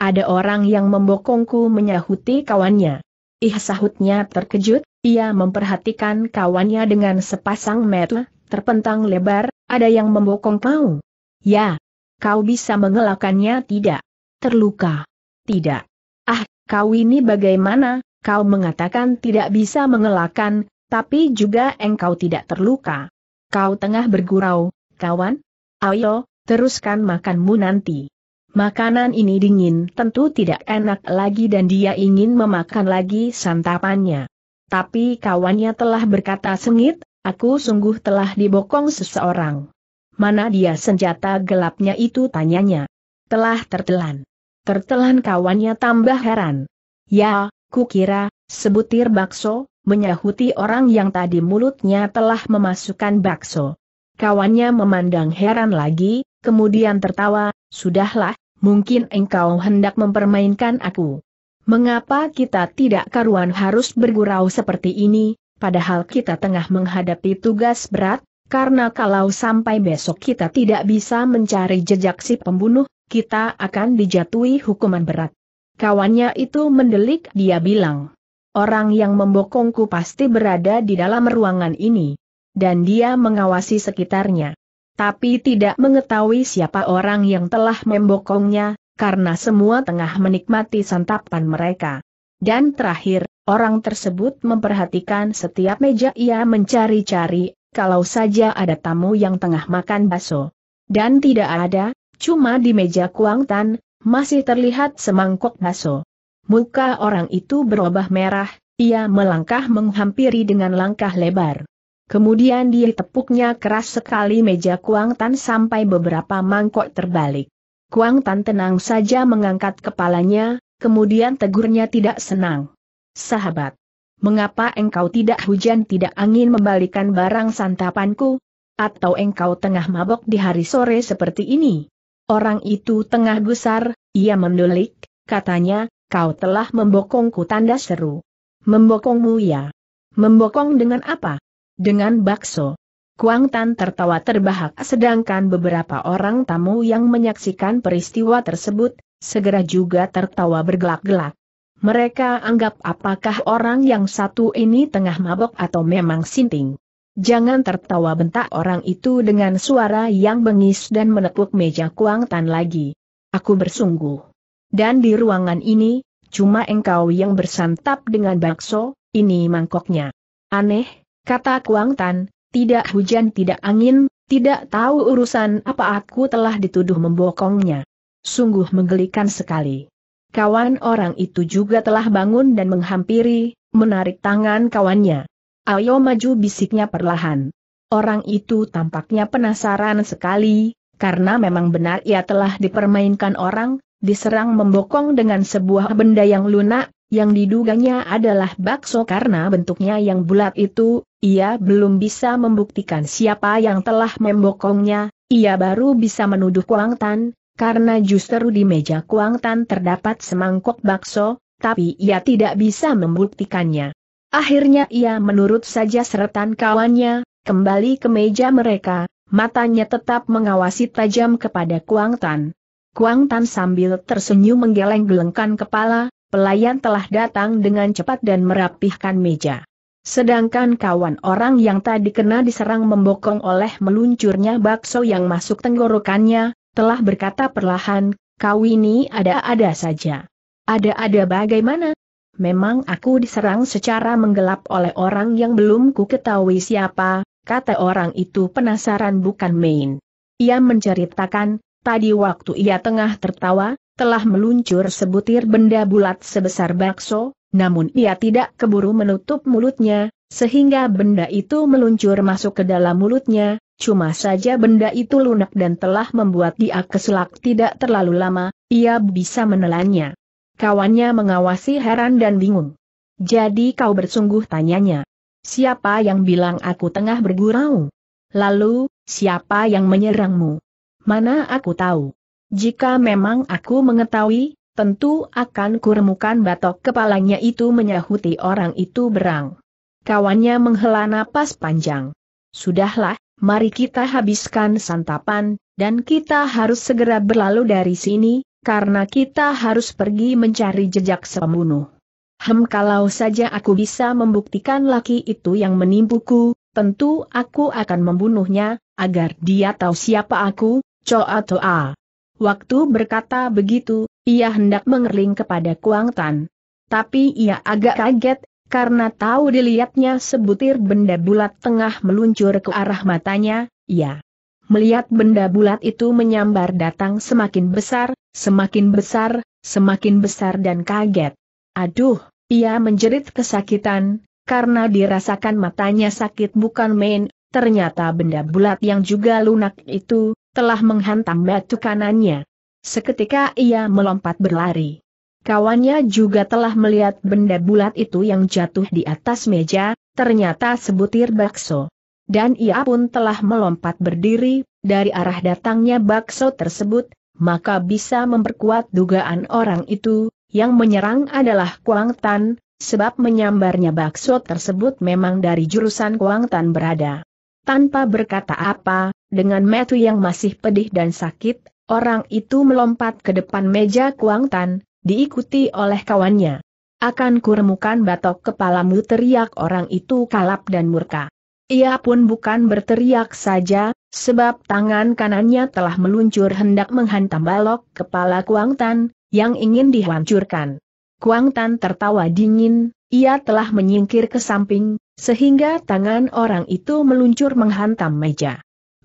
"Ada orang yang membokongku," menyahuti kawannya. "Ih," sahutnya terkejut, ia memperhatikan kawannya dengan sepasang mata terpentang lebar, "ada yang membokong kau?" "Ya." "Kau bisa mengelakannya tidak?" "Terluka." "Tidak." "Ah, kau ini bagaimana, kau mengatakan tidak bisa mengelakan, tapi juga engkau tidak terluka. Kau tengah bergurau, kawan? Ayo, teruskan makanmu nanti. Makanan ini dingin, tentu tidak enak lagi dan dia ingin memakan lagi santapannya. Tapi kawannya telah berkata sengit, aku sungguh telah dibokong seseorang. Mana dia senjata gelapnya itu, tanyanya. Telah tertelan. Tertelan, kawannya tambah heran. Ya, kukira, sebutir bakso, menyahuti orang yang tadi mulutnya telah memasukkan bakso. Kawannya memandang heran lagi, kemudian tertawa, sudahlah, mungkin engkau hendak mempermainkan aku. Mengapa kita tidak karuan harus bergurau seperti ini, padahal kita tengah menghadapi tugas berat, karena kalau sampai besok kita tidak bisa mencari jejak si pembunuh, kita akan dijatuhi hukuman berat. Kawannya itu mendelik, dia bilang, orang yang membokongku pasti berada di dalam ruangan ini. Dan dia mengawasi sekitarnya. Tapi tidak mengetahui siapa orang yang telah membokongnya, karena semua tengah menikmati santapan mereka. Dan terakhir, orang tersebut memperhatikan setiap meja, ia mencari-cari, kalau saja ada tamu yang tengah makan bakso. Dan tidak ada, cuma di meja Kwang Tan, masih terlihat semangkok bakso. Muka orang itu berubah merah, ia melangkah menghampiri dengan langkah lebar. Kemudian dia tepuknya keras sekali meja Kwang Tan sampai beberapa mangkok terbalik. Kwang Tan tenang saja mengangkat kepalanya, kemudian tegurnya tidak senang. Sahabat, mengapa engkau tidak hujan tidak angin membalikan barang santapanku? Atau engkau tengah mabok di hari sore seperti ini? Orang itu tengah gusar, ia mendelik, katanya, kau telah membokongku tanda seru. Membokongmu ya? Membokong dengan apa? Dengan bakso. Kwang Tan tertawa terbahak, sedangkan beberapa orang tamu yang menyaksikan peristiwa tersebut, segera juga tertawa bergelak-gelak. Mereka anggap apakah orang yang satu ini tengah mabok atau memang sinting. Jangan tertawa, bentak orang itu dengan suara yang bengis dan menepuk meja Kwang Tan lagi. Aku bersungguh. Dan di ruangan ini, cuma engkau yang bersantap dengan bakso, ini mangkoknya. Aneh, kata Kwang Tan, tidak hujan tidak angin, tidak tahu urusan apa aku telah dituduh membokongnya. Sungguh menggelikan sekali. Kawan orang itu juga telah bangun dan menghampiri, menarik tangan kawannya. Ayo maju, bisiknya perlahan. Orang itu tampaknya penasaran sekali, karena memang benar ia telah dipermainkan orang, diserang membokong dengan sebuah benda yang lunak, yang diduganya adalah bakso karena bentuknya yang bulat itu. Ia belum bisa membuktikan siapa yang telah membokongnya, ia baru bisa menuduh Kwang Tan, karena justru di meja Kwang Tan terdapat semangkok bakso, tapi ia tidak bisa membuktikannya. Akhirnya ia menurut saja seretan kawannya, kembali ke meja mereka, matanya tetap mengawasi tajam kepada Kwang Tan. Kwang Tan sambil tersenyum menggeleng-gelengkan kepala, pelayan telah datang dengan cepat dan merapihkan meja. Sedangkan kawan orang yang tadi kena diserang membokong oleh meluncurnya bakso yang masuk tenggorokannya, telah berkata perlahan, kau ini ada-ada saja. Ada-ada bagaimana? Memang aku diserang secara menggelap oleh orang yang belum ku ketahui siapa, kata orang itu penasaran bukan main. Ia menceritakan, tadi waktu ia tengah tertawa, telah meluncur sebutir benda bulat sebesar bakso. Namun ia tidak keburu menutup mulutnya, sehingga benda itu meluncur masuk ke dalam mulutnya, cuma saja benda itu lunak dan telah membuat dia keselak tidak terlalu lama, ia bisa menelannya. Kawannya mengawasi heran dan bingung. Jadi kau bersungguh, tanyanya. Siapa yang bilang aku tengah bergurau? Lalu, siapa yang menyerangmu? Mana aku tahu. Jika memang aku mengetahui, tentu akan kuremukan batok kepalanya itu, menyahuti orang itu berang. Kawannya menghela napas panjang. Sudahlah, mari kita habiskan santapan, dan kita harus segera berlalu dari sini, karena kita harus pergi mencari jejak si pembunuh. Hem, kalau saja aku bisa membuktikan laki itu yang menimpuku, tentu aku akan membunuhnya, agar dia tahu siapa aku, Choa Toa. Waktu berkata begitu, ia hendak mengerling kepada Kwang Tan. Tapi ia agak kaget, karena tahu dilihatnya sebutir benda bulat tengah meluncur ke arah matanya, ya. Melihat benda bulat itu menyambar datang semakin besar, semakin besar, semakin besar dan kaget. Aduh, ia menjerit kesakitan, karena dirasakan matanya sakit bukan main, ternyata benda bulat yang juga lunak itu, telah menghantam batu kanannya. Seketika ia melompat berlari. Kawannya juga telah melihat benda bulat itu yang jatuh di atas meja, ternyata sebutir bakso. Dan ia pun telah melompat berdiri, dari arah datangnya bakso tersebut, maka bisa memperkuat dugaan orang itu, yang menyerang adalah Kwang Tan, sebab menyambarnya bakso tersebut memang dari jurusan Kwang Tan berada. Tanpa berkata apa, dengan mata yang masih pedih dan sakit, orang itu melompat ke depan meja Kwang Tan, diikuti oleh kawannya. Akan kuremukan batok kepalamu, teriak orang itu kalap dan murka. Ia pun bukan berteriak saja, sebab tangan kanannya telah meluncur hendak menghantam balok kepala Kwang Tan, yang ingin dihancurkan. Kwang Tan tertawa dingin, ia telah menyingkir ke samping, sehingga tangan orang itu meluncur menghantam meja.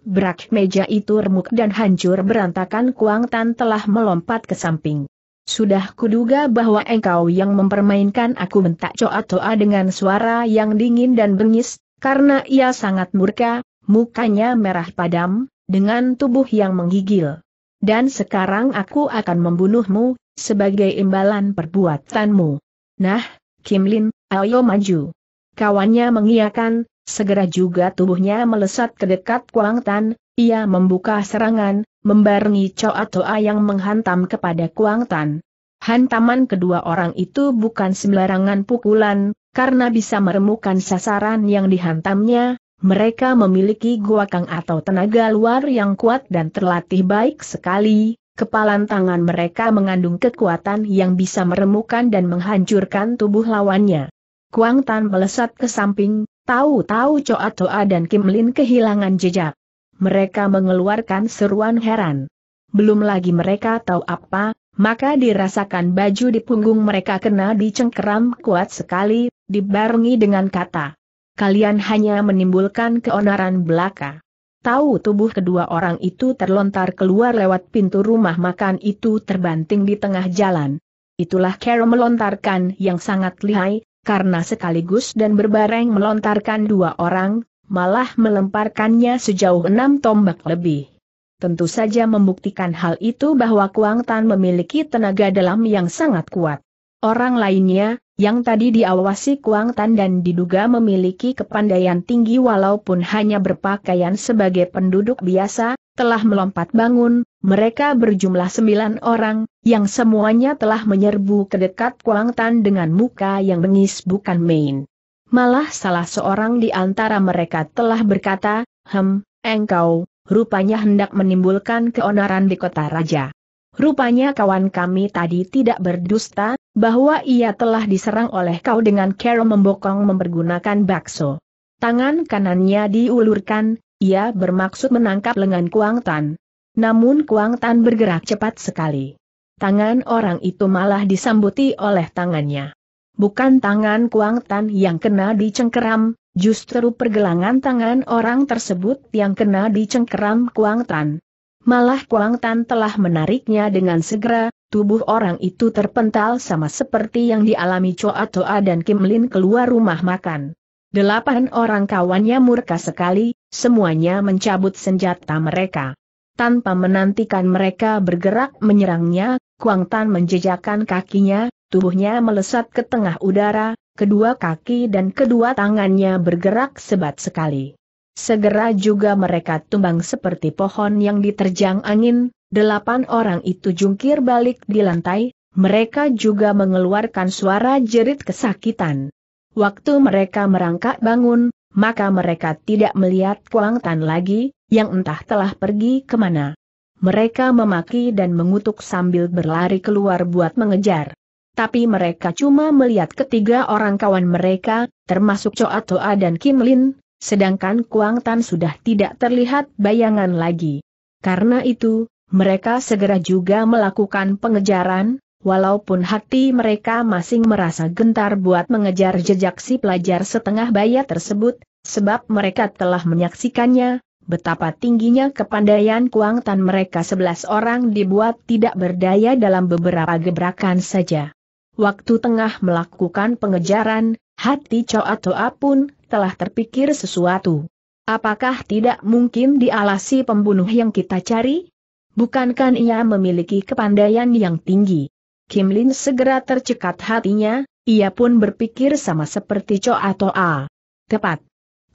Brak, meja itu remuk dan hancur berantakan. Kwang Tan telah melompat ke samping. Sudah kuduga bahwa engkau yang mempermainkan aku, bentak Choa Toa dengan suara yang dingin dan bengis, karena ia sangat murka, mukanya merah padam, dengan tubuh yang menggigil. Dan sekarang aku akan membunuhmu, sebagai imbalan perbuatanmu. Nah, Kim Lin, ayo maju. Kawannya mengiyakan, segera juga tubuhnya melesat ke dekat Kwang Tan, ia membuka serangan, membarengi Choa Toa yang menghantam kepada Kwang Tan. Hantaman kedua orang itu bukan sembarangan pukulan, karena bisa meremukan sasaran yang dihantamnya, mereka memiliki guakang atau tenaga luar yang kuat dan terlatih baik sekali, kepalan tangan mereka mengandung kekuatan yang bisa meremukan dan menghancurkan tubuh lawannya. Kwang Tan melesat ke samping, tahu-tahu Choa Toa dan Kim Lin kehilangan jejak. Mereka mengeluarkan seruan heran. Belum lagi mereka tahu apa, maka dirasakan baju di punggung mereka kena dicengkeram kuat sekali, dibarengi dengan kata, "Kalian hanya menimbulkan keonaran belaka." Tahu tubuh kedua orang itu terlontar keluar lewat pintu rumah makan itu terbanting di tengah jalan. Itulah cara melontarkan yang sangat lihai, karena sekaligus dan berbareng melontarkan dua orang, malah melemparkannya sejauh enam tombak lebih. Tentu saja membuktikan hal itu bahwa Kwang Tan memiliki tenaga dalam yang sangat kuat. Orang lainnya, yang tadi diawasi Kwang Tan dan diduga memiliki kepandaian tinggi walaupun hanya berpakaian sebagai penduduk biasa, telah melompat bangun, mereka berjumlah sembilan orang, yang semuanya telah menyerbu ke dekat Kwang Tan dengan muka yang bengis bukan main. Malah salah seorang di antara mereka telah berkata, "Hem, engkau, rupanya hendak menimbulkan keonaran di kota raja. Rupanya kawan kami tadi tidak berdusta, bahwa ia telah diserang oleh kau dengan cara membokong mempergunakan bakso." Tangan kanannya diulurkan, ia bermaksud menangkap lengan Kwang Tan. Namun Kwang Tan bergerak cepat sekali. Tangan orang itu malah disambuti oleh tangannya. Bukan tangan Kwang Tan yang kena dicengkeram, justru pergelangan tangan orang tersebut yang kena dicengkeram Kwang Tan. Malah Kwang Tan telah menariknya dengan segera, tubuh orang itu terpental sama seperti yang dialami Choa Toa dan Kim Lin keluar rumah makan. Delapan orang kawannya murka sekali, semuanya mencabut senjata mereka. Tanpa menantikan mereka bergerak menyerangnya, Kwang Tan menjejakkan kakinya, tubuhnya melesat ke tengah udara, kedua kaki dan kedua tangannya bergerak sebat sekali. Segera juga mereka tumbang seperti pohon yang diterjang angin, delapan orang itu jungkir balik di lantai, mereka juga mengeluarkan suara jerit kesakitan. Waktu mereka merangkak bangun, maka mereka tidak melihat Kwang Tan lagi, yang entah telah pergi kemana. Mereka memaki dan mengutuk sambil berlari keluar buat mengejar. Tapi mereka cuma melihat ketiga orang kawan mereka, termasuk Choa Toa dan Kim Lin, sedangkan Kwang Tan sudah tidak terlihat bayangan lagi. Karena itu, mereka segera juga melakukan pengejaran, walaupun hati mereka masing merasa gentar buat mengejar jejak si pelajar setengah bayar tersebut, sebab mereka telah menyaksikannya, betapa tingginya kepandaian Kwang Tan mereka. Sebelas orang dibuat tidak berdaya dalam beberapa gebrakan saja. Waktu tengah melakukan pengejaran, hati Choa Toa pun telah terpikir sesuatu. Apakah tidak mungkin dialasi pembunuh yang kita cari? Bukankah ia memiliki kepandaian yang tinggi? Kim Lin segera tercekat hatinya, ia pun berpikir sama seperti Choa Toa. Tepat.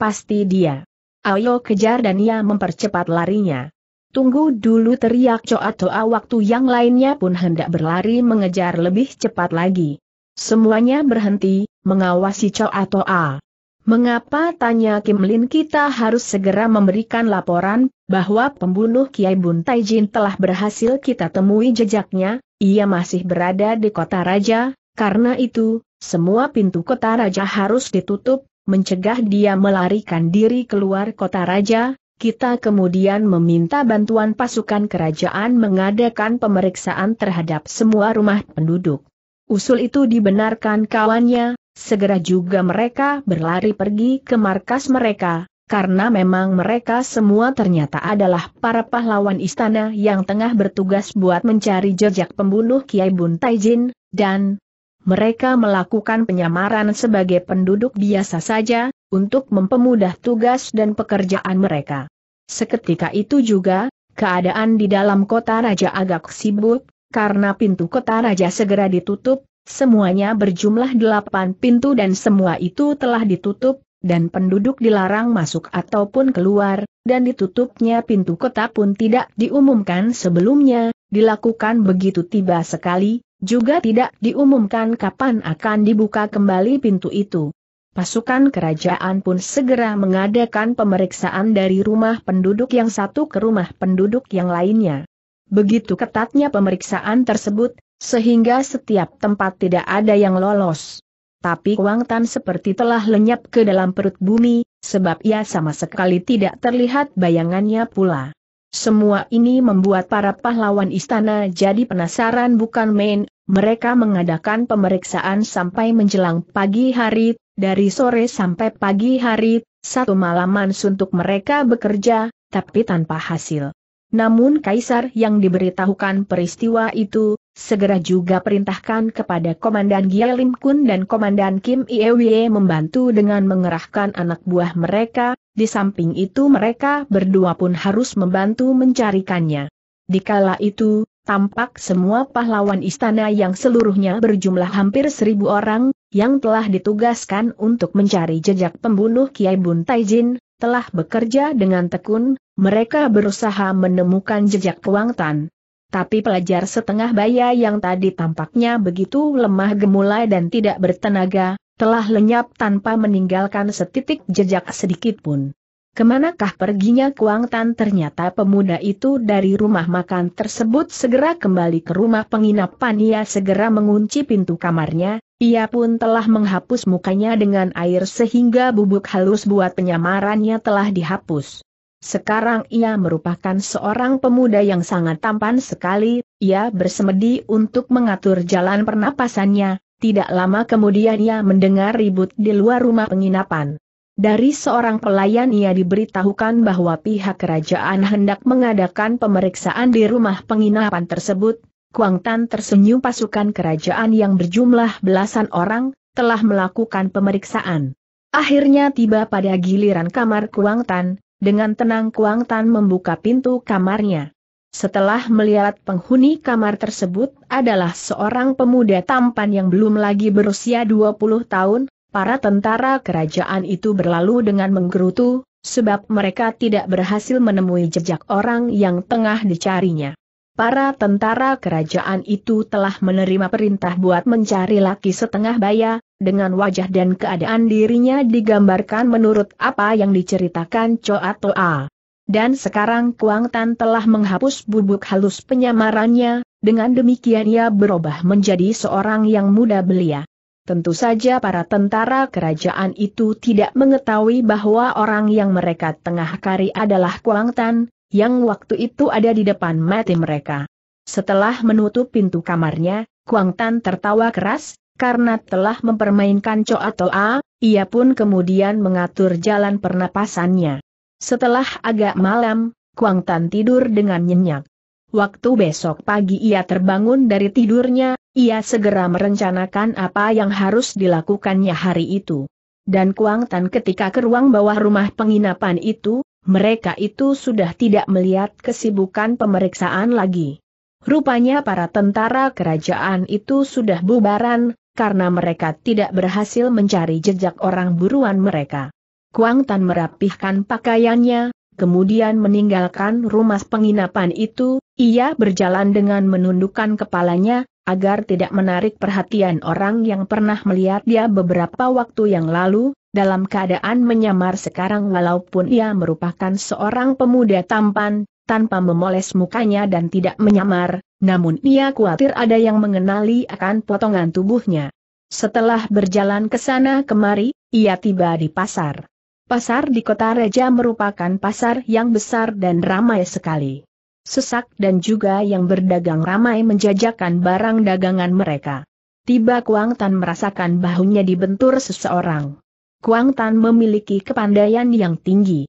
Pasti dia. Ayo kejar, dan ia mempercepat larinya. Tunggu dulu, teriak Choa Toa waktu yang lainnya pun hendak berlari mengejar lebih cepat lagi. Semuanya berhenti, mengawasi Choa Toa. Mengapa, tanya Kim Lin, kita harus segera memberikan laporan bahwa pembunuh Kiai Bun Taijin telah berhasil kita temui jejaknya, ia masih berada di kota raja, karena itu, semua pintu kota raja harus ditutup, mencegah dia melarikan diri keluar kota raja, kita kemudian meminta bantuan pasukan kerajaan mengadakan pemeriksaan terhadap semua rumah penduduk. Usul itu dibenarkan kawannya. Segera juga mereka berlari pergi ke markas mereka, karena memang mereka semua ternyata adalah para pahlawan istana yang tengah bertugas buat mencari jejak pembunuh Kiai Bun Taijin, dan mereka melakukan penyamaran sebagai penduduk biasa saja, untuk mempermudah tugas dan pekerjaan mereka. Seketika itu juga, keadaan di dalam kota raja agak sibuk, karena pintu kota raja segera ditutup. Semuanya berjumlah delapan pintu dan semua itu telah ditutup, dan penduduk dilarang masuk ataupun keluar, dan ditutupnya pintu kota pun tidak diumumkan sebelumnya, dilakukan begitu tiba sekali, juga tidak diumumkan kapan akan dibuka kembali pintu itu. Pasukan kerajaan pun segera mengadakan pemeriksaan dari rumah penduduk yang satu ke rumah penduduk yang lainnya. Begitu ketatnya pemeriksaan tersebut, sehingga setiap tempat tidak ada yang lolos. Tapi Kwang Tan seperti telah lenyap ke dalam perut bumi, sebab ia sama sekali tidak terlihat bayangannya pula. Semua ini membuat para pahlawan istana jadi penasaran bukan main, mereka mengadakan pemeriksaan sampai menjelang pagi hari, dari sore sampai pagi hari, satu malaman suntuk mereka bekerja, tapi tanpa hasil. Namun Kaisar yang diberitahukan peristiwa itu, segera juga perintahkan kepada Komandan Gie Lim Kun dan Komandan Kim Ie membantu dengan mengerahkan anak buah mereka, di samping itu mereka berdua pun harus membantu mencarikannya. Dikala itu, tampak semua pahlawan istana yang seluruhnya berjumlah hampir seribu orang, yang telah ditugaskan untuk mencari jejak pembunuh Kiai Bun Taijin, telah bekerja dengan tekun. Mereka berusaha menemukan jejak Kwang Tan. Tapi pelajar setengah baya yang tadi tampaknya begitu lemah gemulai dan tidak bertenaga, telah lenyap tanpa meninggalkan setitik jejak sedikit pun. Kemanakah perginya Kwang Tan? Ternyata pemuda itu dari rumah makan tersebut segera kembali ke rumah penginapan. Ia segera mengunci pintu kamarnya, ia pun telah menghapus mukanya dengan air sehingga bubuk halus buat penyamarannya telah dihapus. Sekarang ia merupakan seorang pemuda yang sangat tampan sekali, ia bersemedi untuk mengatur jalan pernapasannya, tidak lama kemudian ia mendengar ribut di luar rumah penginapan. Dari seorang pelayan ia diberitahukan bahwa pihak kerajaan hendak mengadakan pemeriksaan di rumah penginapan tersebut. Kwang Tan tersenyum, pasukan kerajaan yang berjumlah belasan orang, telah melakukan pemeriksaan. Akhirnya tiba pada giliran kamar Kwang Tan. Dengan tenang Kwang Tan membuka pintu kamarnya. Setelah melihat penghuni kamar tersebut adalah seorang pemuda tampan yang belum lagi berusia dua puluh tahun, para tentara kerajaan itu berlalu dengan menggerutu, sebab mereka tidak berhasil menemui jejak orang yang tengah dicarinya. Para tentara kerajaan itu telah menerima perintah buat mencari laki setengah baya, dengan wajah dan keadaan dirinya digambarkan menurut apa yang diceritakan Choa Toa. Dan sekarang Kwang Tan telah menghapus bubuk halus penyamarannya, dengan demikian ia berubah menjadi seorang yang muda belia. Tentu saja para tentara kerajaan itu tidak mengetahui bahwa orang yang mereka tengah cari adalah Kwang Tan, yang waktu itu ada di depan mata mereka. Setelah menutup pintu kamarnya, Kwang Tan tertawa keras, karena telah mempermainkan Choa Toa, ia pun kemudian mengatur jalan pernapasannya. Setelah agak malam, Kwang Tan tidur dengan nyenyak. Waktu besok pagi ia terbangun dari tidurnya, ia segera merencanakan apa yang harus dilakukannya hari itu. Dan Kwang Tan ketika ke ruang bawah rumah penginapan itu, mereka itu sudah tidak melihat kesibukan pemeriksaan lagi. Rupanya para tentara kerajaan itu sudah bubaran, karena mereka tidak berhasil mencari jejak orang buruan mereka. Kwang Tan merapihkan pakaiannya, kemudian meninggalkan rumah penginapan itu, ia berjalan dengan menundukkan kepalanya, agar tidak menarik perhatian orang yang pernah melihat dia beberapa waktu yang lalu, dalam keadaan menyamar sekarang walaupun ia merupakan seorang pemuda tampan, tanpa memoles mukanya dan tidak menyamar, namun ia khawatir ada yang mengenali akan potongan tubuhnya. Setelah berjalan ke sana kemari, ia tiba di pasar. Pasar di kota Reja merupakan pasar yang besar dan ramai sekali. Sesak dan juga yang berdagang ramai menjajakan barang dagangan mereka. Tiba Kwang Tan merasakan bahunya dibentur seseorang. Kwang Tan memiliki kepandaian yang tinggi.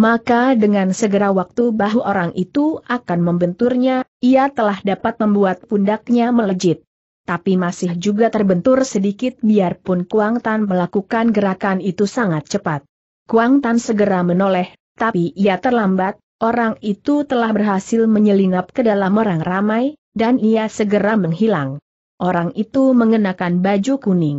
Maka dengan segera waktu bahu orang itu akan membenturnya, ia telah dapat membuat pundaknya melejit. Tapi masih juga terbentur sedikit biarpun Kwang Tan melakukan gerakan itu sangat cepat. Kwang Tan segera menoleh, tapi ia terlambat. Orang itu telah berhasil menyelinap ke dalam orang ramai, dan ia segera menghilang. Orang itu mengenakan baju kuning.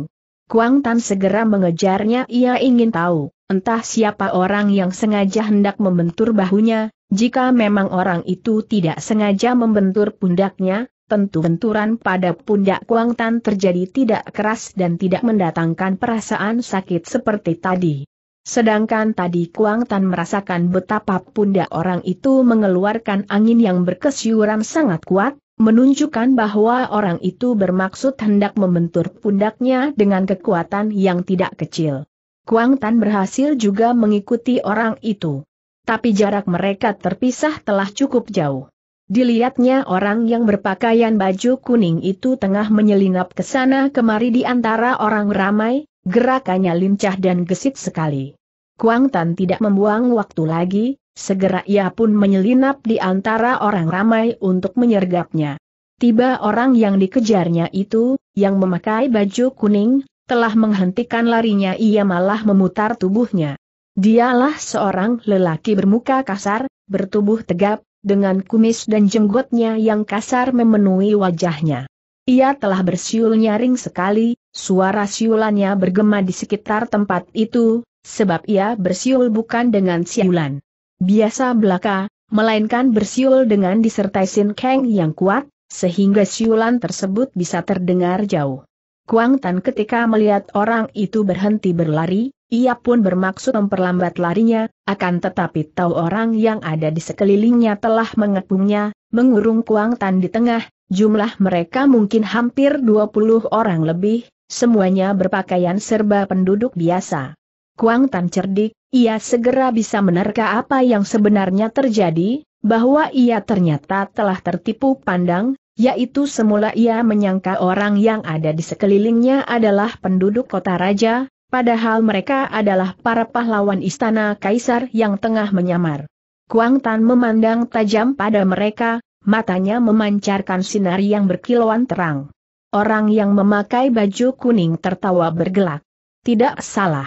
Kwang Tan segera mengejarnya, ia ingin tahu, entah siapa orang yang sengaja hendak membentur bahunya, jika memang orang itu tidak sengaja membentur pundaknya, tentu benturan pada pundak Kwang Tan terjadi tidak keras dan tidak mendatangkan perasaan sakit seperti tadi. Sedangkan tadi Kwang Tan merasakan betapa pundak orang itu mengeluarkan angin yang berkesyuran sangat kuat, menunjukkan bahwa orang itu bermaksud hendak membentur pundaknya dengan kekuatan yang tidak kecil. Kwang Tan berhasil juga mengikuti orang itu. Tapi jarak mereka terpisah telah cukup jauh. Dilihatnya orang yang berpakaian baju kuning itu tengah menyelinap ke sana kemari di antara orang ramai. Gerakannya lincah dan gesit sekali. Kwang Tan tidak membuang waktu lagi, segera ia pun menyelinap di antara orang ramai untuk menyergapnya. Tiba orang yang dikejarnya itu, yang memakai baju kuning, telah menghentikan larinya, ia malah memutar tubuhnya. Dialah seorang lelaki bermuka kasar, bertubuh tegap, dengan kumis dan jenggotnya yang kasar memenuhi wajahnya. Ia telah bersiul nyaring sekali, suara siulannya bergema di sekitar tempat itu, sebab ia bersiul bukan dengan siulan biasa belaka, melainkan bersiul dengan disertai sinkeng yang kuat, sehingga siulan tersebut bisa terdengar jauh. Kwang Tan ketika melihat orang itu berhenti berlari, ia pun bermaksud memperlambat larinya, akan tetapi tahu orang yang ada di sekelilingnya telah mengepungnya, mengurung Kwang Tan di tengah. Jumlah mereka mungkin hampir dua puluh orang lebih, semuanya berpakaian serba penduduk biasa. Kwang Tan cerdik, ia segera bisa menerka apa yang sebenarnya terjadi, bahwa ia ternyata telah tertipu pandang, yaitu semula ia menyangka orang yang ada di sekelilingnya adalah penduduk kota raja, padahal mereka adalah para pahlawan istana kaisar yang tengah menyamar. Kwang Tan memandang tajam pada mereka. Matanya memancarkan sinar yang berkilauan terang. Orang yang memakai baju kuning tertawa bergelak. Tidak salah.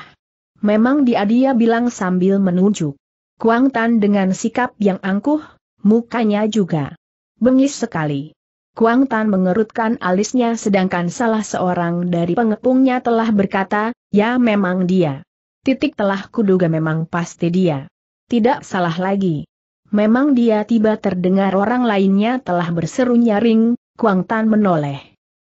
Memang dia dia bilang sambil menunjuk. Kwang Tan dengan sikap yang angkuh, mukanya juga bengis sekali. Kwang Tan mengerutkan alisnya sedangkan salah seorang dari pengepungnya telah berkata, ya memang dia. Titik telah kuduga memang pasti dia. Tidak salah lagi. Memang dia tiba terdengar orang lainnya telah berseru nyaring, Kwang Tan menoleh.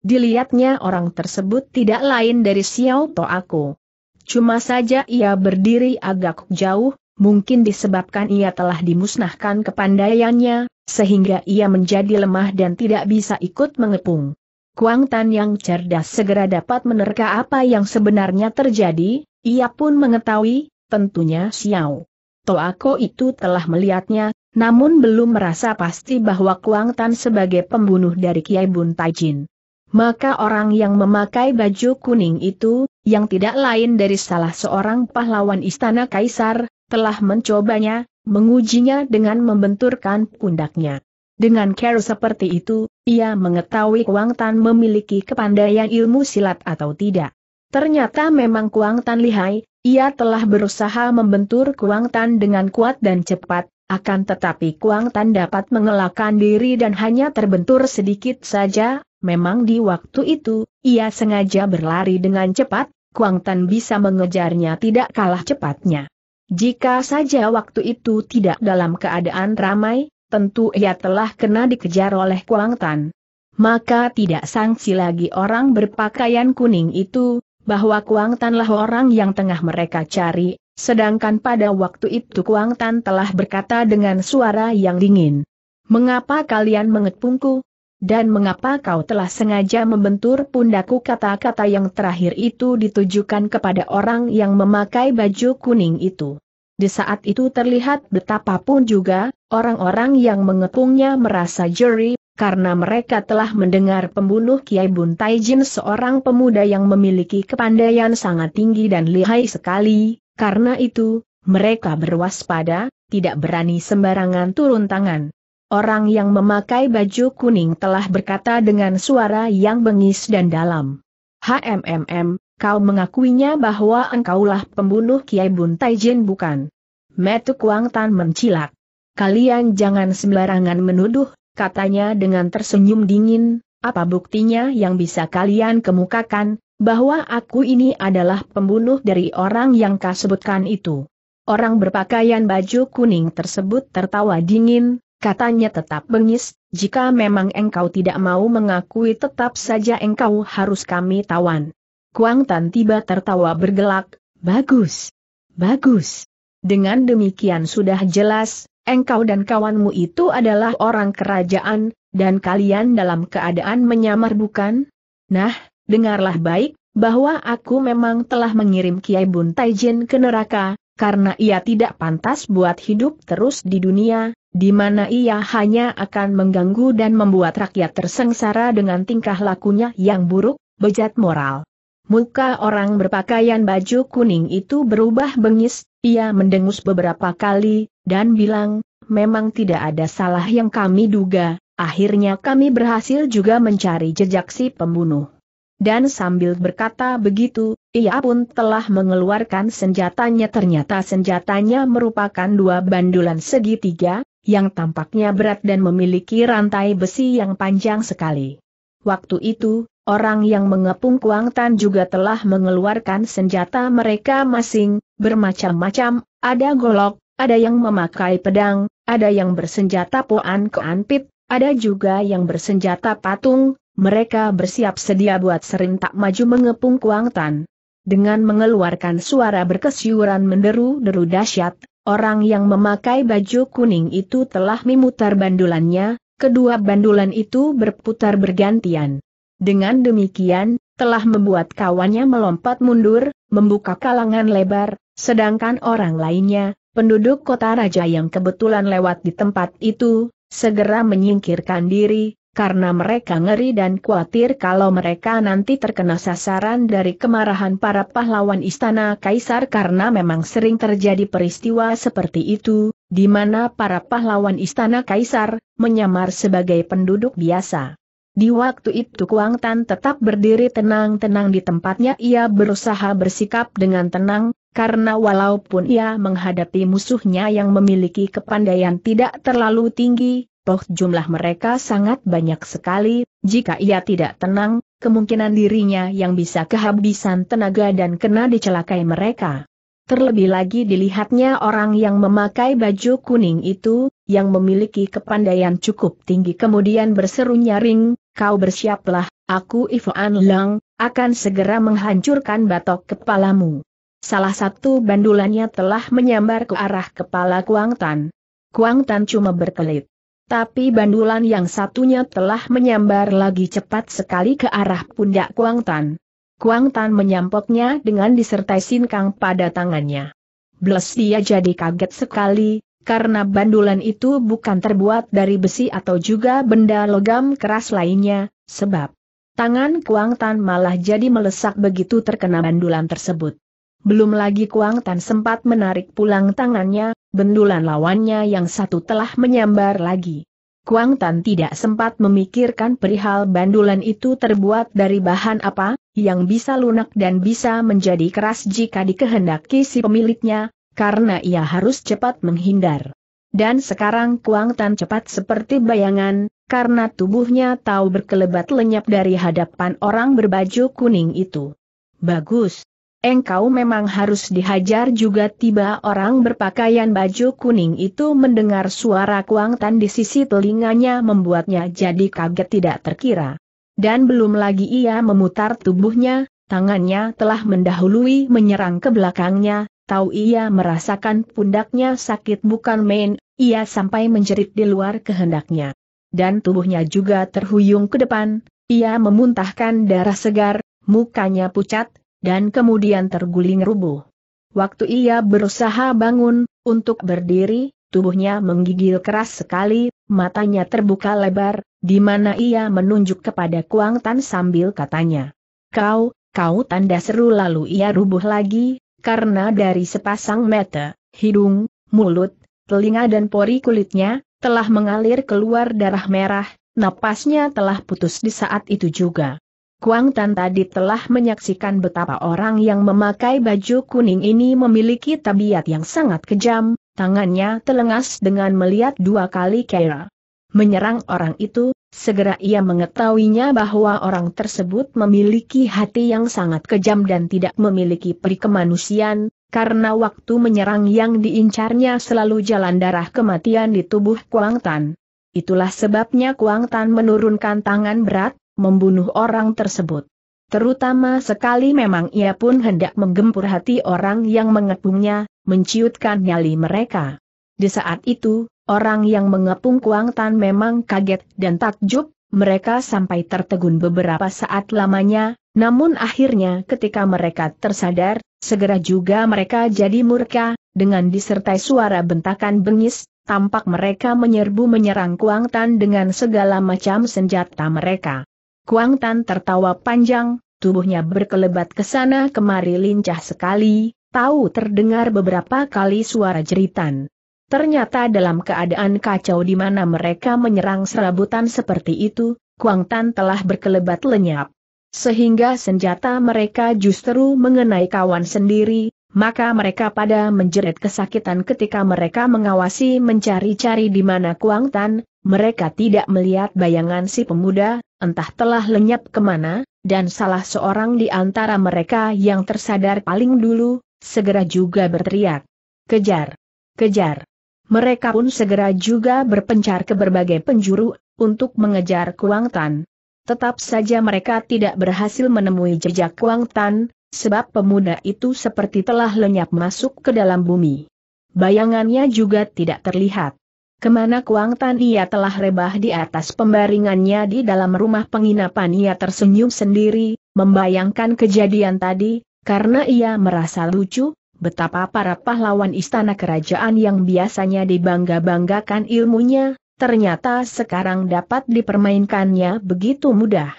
Dilihatnya orang tersebut tidak lain dari Xiao To'ako. Cuma saja ia berdiri agak jauh, mungkin disebabkan ia telah dimusnahkan kepandaiannya, sehingga ia menjadi lemah dan tidak bisa ikut mengepung. Kwang Tan yang cerdas segera dapat menerka apa yang sebenarnya terjadi, ia pun mengetahui, tentunya Xiao To'ako itu telah melihatnya, namun belum merasa pasti bahwa Kwang Tan sebagai pembunuh dari Kiai Bun Taijin. maka orang yang memakai baju kuning itu, yang tidak lain dari salah seorang pahlawan istana kaisar, telah mencobanya, mengujinya dengan membenturkan pundaknya. Dengan cara seperti itu, ia mengetahui Kwang Tan memiliki kepandaian ilmu silat atau tidak. Ternyata memang Kwang Tan lihai, ia telah berusaha membentur Kwang Tan dengan kuat dan cepat, akan tetapi Kwang Tan dapat mengelakkan diri dan hanya terbentur sedikit saja. Memang di waktu itu, ia sengaja berlari dengan cepat, Kwang Tan bisa mengejarnya tidak kalah cepatnya. Jika saja waktu itu tidak dalam keadaan ramai, tentu ia telah kena dikejar oleh Kwang Tan. Maka tidak sangsi lagi orang berpakaian kuning itu, bahwa Kwang Tanlah orang yang tengah mereka cari, sedangkan pada waktu itu Kwang Tan telah berkata dengan suara yang dingin, "Mengapa kalian mengepungku? Dan mengapa kau telah sengaja membentur pundakku?" Kata-kata yang terakhir itu ditujukan kepada orang yang memakai baju kuning itu. Di saat itu terlihat betapapun juga, orang-orang yang mengepungnya merasa jeri, karena mereka telah mendengar pembunuh Kiai Bun Taijin, seorang pemuda yang memiliki kepandaian sangat tinggi dan lihai sekali. Karena itu, mereka berwaspada, tidak berani sembarangan turun tangan. Orang yang memakai baju kuning telah berkata dengan suara yang bengis dan dalam, "Hmm, kau mengakuinya bahwa engkaulah pembunuh Kiai Bun Taijin bukan?" Metu Kwang Tan mencilak. "Kalian jangan sembarangan menuduh," katanya dengan tersenyum dingin, "apa buktinya yang bisa kalian kemukakan, bahwa aku ini adalah pembunuh dari orang yang kau sebutkan itu?" Orang berpakaian baju kuning tersebut tertawa dingin. Katanya tetap bengis, "Jika memang engkau tidak mau mengakui, tetap saja engkau harus kami tawan." Kwang Tan tiba tertawa bergelak, "Bagus, bagus. Dengan demikian sudah jelas, engkau dan kawanmu itu adalah orang kerajaan, dan kalian dalam keadaan menyamar bukan? Nah, dengarlah baik, bahwa aku memang telah mengirim Kiai Bun Taijin ke neraka, karena ia tidak pantas buat hidup terus di dunia, di mana ia hanya akan mengganggu dan membuat rakyat tersengsara dengan tingkah lakunya yang buruk, bejat moral." Muka orang berpakaian baju kuning itu berubah bengis, ia mendengus beberapa kali, dan bilang, "Memang tidak ada salah yang kami duga, akhirnya kami berhasil juga mencari jejak si pembunuh." Dan sambil berkata begitu, ia pun telah mengeluarkan senjatanya. Ternyata senjatanya merupakan dua bandulan segitiga, yang tampaknya berat dan memiliki rantai besi yang panjang sekali. Waktu itu, orang yang mengepung Kwang Tan juga telah mengeluarkan senjata mereka masing, bermacam-macam, ada golok, ada yang memakai pedang, ada yang bersenjata poan keanpit, ada juga yang bersenjata patung, mereka bersiap sedia buat serentak maju mengepung Kwang Tan. Dengan mengeluarkan suara berkesyuran menderu-deru dahsyat, orang yang memakai baju kuning itu telah memutar bandulannya, kedua bandulan itu berputar bergantian. Dengan demikian, telah membuat kawannya melompat mundur, membuka kalangan lebar, sedangkan orang lainnya, penduduk kota raja yang kebetulan lewat di tempat itu, segera menyingkirkan diri, karena mereka ngeri dan khawatir kalau mereka nanti terkena sasaran dari kemarahan para pahlawan istana kaisar, karena memang sering terjadi peristiwa seperti itu, di mana para pahlawan istana kaisar menyamar sebagai penduduk biasa. Di waktu itu Kwang Tan tetap berdiri tenang-tenang di tempatnya, ia berusaha bersikap dengan tenang, karena walaupun ia menghadapi musuhnya yang memiliki kepandaian tidak terlalu tinggi, toh jumlah mereka sangat banyak sekali, jika ia tidak tenang, kemungkinan dirinya yang bisa kehabisan tenaga dan kena dicelakai mereka. Terlebih lagi dilihatnya orang yang memakai baju kuning itu, yang memiliki kepandaian cukup tinggi, kemudian berseru nyaring, "Kau bersiaplah, aku Ifuan Lang, akan segera menghancurkan batok kepalamu." Salah satu bandulannya telah menyambar ke arah kepala Kwang Tan. Kwang Tan cuma berkelit. Tapi bandulan yang satunya telah menyambar lagi cepat sekali ke arah pundak Kwang Tan. Kwang Tan menyampoknya dengan disertai sinkang pada tangannya. Bles, dia jadi kaget sekali, karena bandulan itu bukan terbuat dari besi atau juga benda logam keras lainnya, sebab Tangan Kwang Tan malah jadi melesak begitu terkena bendulan tersebut. Belum lagi Kwang Tan sempat menarik pulang tangannya, bendulan lawannya yang satu telah menyambar lagi. Kwang Tan tidak sempat memikirkan perihal bendulan itu terbuat dari bahan apa, yang bisa lunak dan bisa menjadi keras jika dikehendaki si pemiliknya, karena ia harus cepat menghindar. Dan sekarang Kwang Tan cepat seperti bayangan, karena tubuhnya tahu berkelebat lenyap dari hadapan orang berbaju kuning itu. Bagus. Engkau memang harus dihajar juga. Tiba orang berpakaian baju kuning itu mendengar suara Kwang Tan di sisi telinganya membuatnya jadi kaget tidak terkira. Dan belum lagi ia memutar tubuhnya, tangannya telah mendahului menyerang ke belakangnya. Tahu ia merasakan pundaknya sakit bukan main, ia sampai menjerit di luar kehendaknya. Dan tubuhnya juga terhuyung ke depan, ia memuntahkan darah segar, mukanya pucat, dan kemudian terguling rubuh. Waktu ia berusaha bangun, untuk berdiri, tubuhnya menggigil keras sekali, matanya terbuka lebar, di mana ia menunjuk kepada Kwang Tan sambil katanya, "Kau, kau!" tanda seru, lalu ia rubuh lagi. Karena dari sepasang mata, hidung, mulut, telinga dan pori kulitnya, telah mengalir keluar darah merah, napasnya telah putus di saat itu juga. Kwang Tan tadi telah menyaksikan betapa orang yang memakai baju kuning ini memiliki tabiat yang sangat kejam, tangannya telengas dengan melihat dua kali kira menyerang orang itu, segera ia mengetahuinya bahwa orang tersebut memiliki hati yang sangat kejam dan tidak memiliki peri kemanusiaan, karena waktu menyerang yang diincarnya selalu jalan darah kematian di tubuh Kwang Tan. Itulah sebabnya Kwang Tan menurunkan tangan berat, membunuh orang tersebut. Terutama sekali memang ia pun hendak menggempur hati orang yang mengepungnya, menciutkan nyali mereka. Di saat itu, orang yang mengepung Kwang Tan memang kaget dan takjub, mereka sampai tertegun beberapa saat lamanya, namun akhirnya ketika mereka tersadar, segera juga mereka jadi murka, dengan disertai suara bentakan bengis, tampak mereka menyerbu menyerang Kwang Tan dengan segala macam senjata mereka. Kwang Tan tertawa panjang, tubuhnya berkelebat ke sana kemari lincah sekali, tahu terdengar beberapa kali suara jeritan. Ternyata dalam keadaan kacau di mana mereka menyerang serabutan seperti itu, Kwang Tan telah berkelebat lenyap. Sehingga senjata mereka justru mengenai kawan sendiri, maka mereka pada menjerit kesakitan ketika mereka mengawasi mencari-cari di mana Kwang Tan, mereka tidak melihat bayangan si pemuda, entah telah lenyap kemana, dan salah seorang di antara mereka yang tersadar paling dulu, segera juga berteriak, "Kejar! Kejar!" Mereka pun segera juga berpencar ke berbagai penjuru, untuk mengejar Kwang Tan. Tetap saja mereka tidak berhasil menemui jejak Kwang Tan, sebab pemuda itu seperti telah lenyap masuk ke dalam bumi. Bayangannya juga tidak terlihat. Kemana Kwang Tan? Ia telah rebah di atas pembaringannya di dalam rumah penginapan. Ia tersenyum sendiri, membayangkan kejadian tadi, karena ia merasa lucu. Betapa para pahlawan istana kerajaan yang biasanya dibangga-banggakan ilmunya, ternyata sekarang dapat dipermainkannya begitu mudah.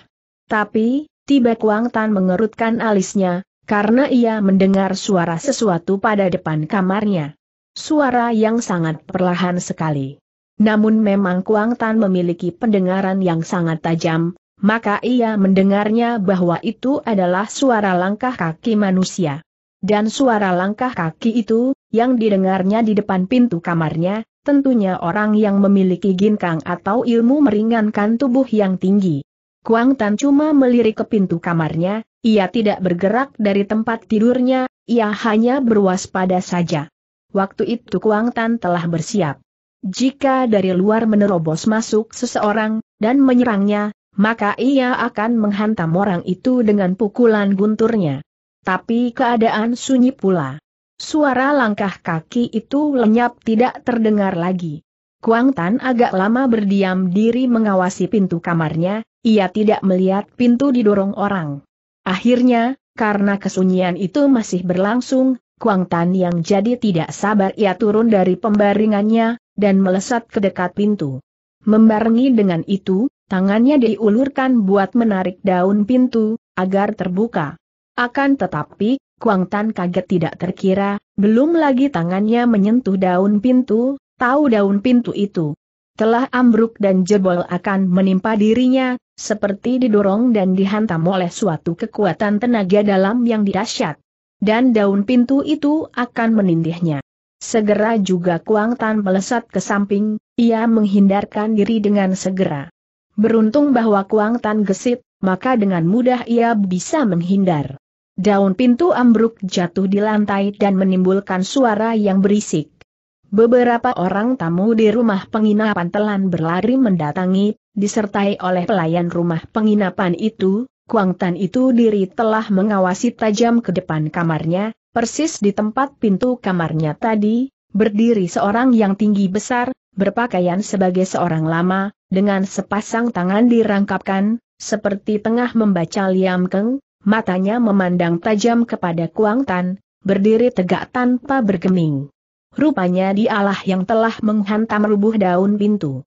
Tapi, tiba Kwang Tan mengerutkan alisnya, karena ia mendengar suara sesuatu pada depan kamarnya. Suara yang sangat perlahan sekali. Namun memang Kwang Tan memiliki pendengaran yang sangat tajam, maka ia mendengarnya bahwa itu adalah suara langkah kaki manusia. Dan suara langkah kaki itu, yang didengarnya di depan pintu kamarnya, tentunya orang yang memiliki ginkang atau ilmu meringankan tubuh yang tinggi. Kwang Tan cuma melirik ke pintu kamarnya, ia tidak bergerak dari tempat tidurnya, ia hanya berwaspada saja. Waktu itu Kwang Tan telah bersiap. Jika dari luar menerobos masuk seseorang, dan menyerangnya, maka ia akan menghantam orang itu dengan pukulan gunturnya. Tapi keadaan sunyi pula. Suara langkah kaki itu lenyap tidak terdengar lagi. Kwang Tan agak lama berdiam diri mengawasi pintu kamarnya, ia tidak melihat pintu didorong orang. Akhirnya, karena kesunyian itu masih berlangsung, Kwang Tan yang jadi tidak sabar ia turun dari pembaringannya, dan melesat ke dekat pintu. Membarengi dengan itu, Tangannya diulurkan buat menarik daun pintu, agar terbuka. Akan tetapi, Kwang Tan kaget tidak terkira, belum lagi tangannya menyentuh daun pintu, tahu daun pintu itu telah ambruk dan jebol akan menimpa dirinya, seperti didorong dan dihantam oleh suatu kekuatan tenaga dalam yang dahsyat. Dan daun pintu itu akan menindihnya. Segera juga Kwang Tan melesat ke samping, ia menghindarkan diri dengan segera. Beruntung bahwa Kwang Tan gesit, maka dengan mudah ia bisa menghindar. Daun pintu ambruk jatuh di lantai dan menimbulkan suara yang berisik. Beberapa orang tamu di rumah penginapan telan berlari mendatangi, disertai oleh pelayan rumah penginapan itu. Kwang Tan itu diri telah mengawasi tajam ke depan kamarnya, persis di tempat pintu kamarnya tadi, berdiri seorang yang tinggi besar, berpakaian sebagai seorang lama, dengan sepasang tangan dirangkapkan, seperti tengah membaca liam keng, matanya memandang tajam kepada Kwang Tan, berdiri tegak tanpa bergeming. Rupanya dialah yang telah menghantam rubuh daun pintu.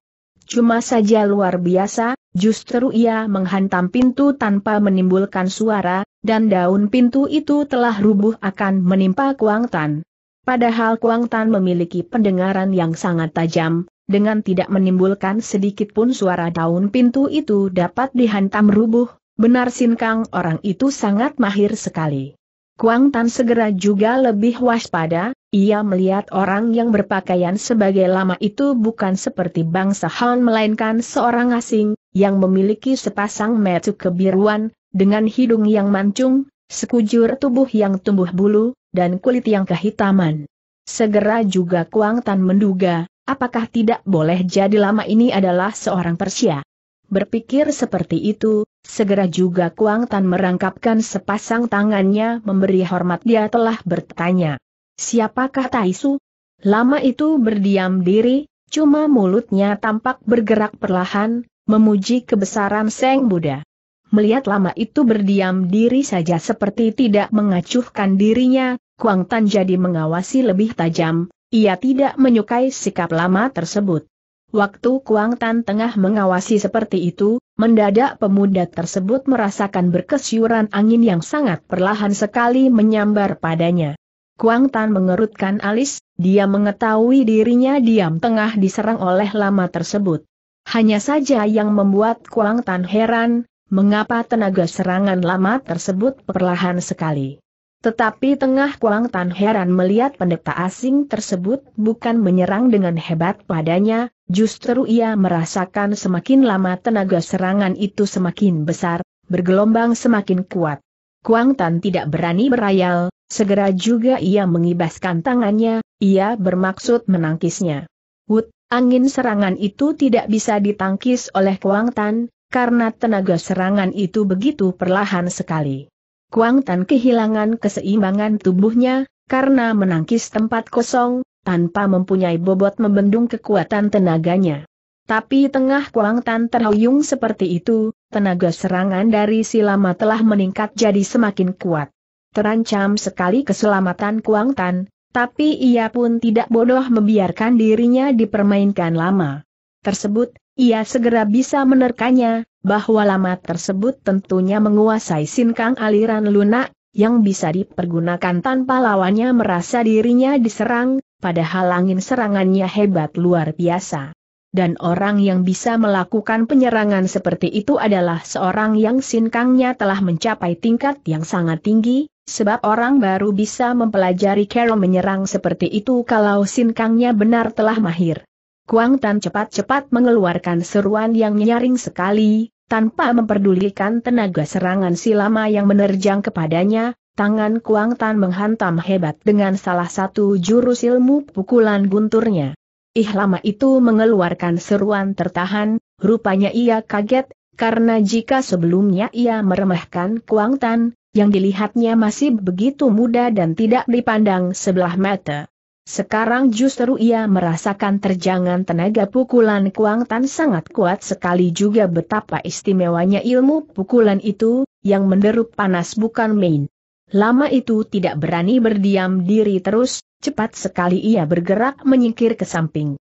Cuma saja luar biasa, justru ia menghantam pintu tanpa menimbulkan suara, dan daun pintu itu telah rubuh akan menimpa Kwang Tan. Padahal Kwang Tan memiliki pendengaran yang sangat tajam. Dengan tidak menimbulkan sedikit pun suara daun pintu itu dapat dihantam rubuh, benar sinkang orang itu sangat mahir sekali. Kwang Tan segera juga lebih waspada, ia melihat orang yang berpakaian sebagai lama itu bukan seperti bangsa Han melainkan seorang asing, yang memiliki sepasang mata kebiruan, dengan hidung yang mancung, sekujur tubuh yang tumbuh bulu, dan kulit yang kehitaman. Segera juga Kwang Tan menduga, apakah tidak boleh jadi lama ini adalah seorang Persia? Berpikir seperti itu, segera juga Kwang Tan merangkapkan sepasang tangannya memberi hormat. Dia telah bertanya, siapakah Taisu? Lama itu berdiam diri, cuma mulutnya tampak bergerak perlahan, memuji kebesaran Sang Buddha. Melihat lama itu berdiam diri saja seperti tidak mengacuhkan dirinya, Kwang Tan jadi mengawasi lebih tajam. Ia tidak menyukai sikap lama tersebut. Waktu Kwang Tan tengah mengawasi seperti itu, mendadak pemuda tersebut merasakan berkesyuran angin yang sangat perlahan sekali menyambar padanya. Kwang Tan mengerutkan alis, dia mengetahui dirinya diam tengah diserang oleh lama tersebut. Hanya saja yang membuat Kwang Tan heran, mengapa tenaga serangan lama tersebut perlahan sekali. Tetapi tengah Kwang Tan heran melihat pendeta asing tersebut bukan menyerang dengan hebat padanya, justru ia merasakan semakin lama tenaga serangan itu semakin besar, bergelombang semakin kuat. Kwang Tan tidak berani berayal, segera juga ia mengibaskan tangannya, ia bermaksud menangkisnya. Wut, angin serangan itu tidak bisa ditangkis oleh Kwang Tan, karena tenaga serangan itu begitu perlahan sekali. Kwang Tan kehilangan keseimbangan tubuhnya, karena menangkis tempat kosong, tanpa mempunyai bobot membendung kekuatan tenaganya. Tapi tengah Kwang Tan terhuyung seperti itu, tenaga serangan dari Silama telah meningkat jadi semakin kuat. Terancam sekali keselamatan Kwang Tan, tapi ia pun tidak bodoh membiarkan dirinya dipermainkan lama tersebut, ia segera bisa menerkanya. Bahwa lama tersebut tentunya menguasai sinkang aliran lunak, yang bisa dipergunakan tanpa lawannya merasa dirinya diserang, padahal angin serangannya hebat luar biasa. Dan orang yang bisa melakukan penyerangan seperti itu adalah seorang yang sinkangnya telah mencapai tingkat yang sangat tinggi, sebab orang baru bisa mempelajari cara menyerang seperti itu kalau sinkangnya benar telah mahir. Kwang Tan cepat-cepat mengeluarkan seruan yang nyaring sekali, tanpa memperdulikan tenaga serangan Silama yang menerjang kepadanya, tangan Kwang Tan menghantam hebat dengan salah satu jurus ilmu pukulan gunturnya. Ih lama itu mengeluarkan seruan tertahan, rupanya ia kaget, karena jika sebelumnya ia meremehkan Kwang Tan, yang dilihatnya masih begitu muda dan tidak dipandang sebelah mata. Sekarang justru ia merasakan terjangan tenaga pukulan Kwang Tan sangat kuat sekali juga betapa istimewanya ilmu pukulan itu, yang menderu panas bukan main. Lama itu tidak berani berdiam diri terus, cepat sekali ia bergerak menyingkir ke samping.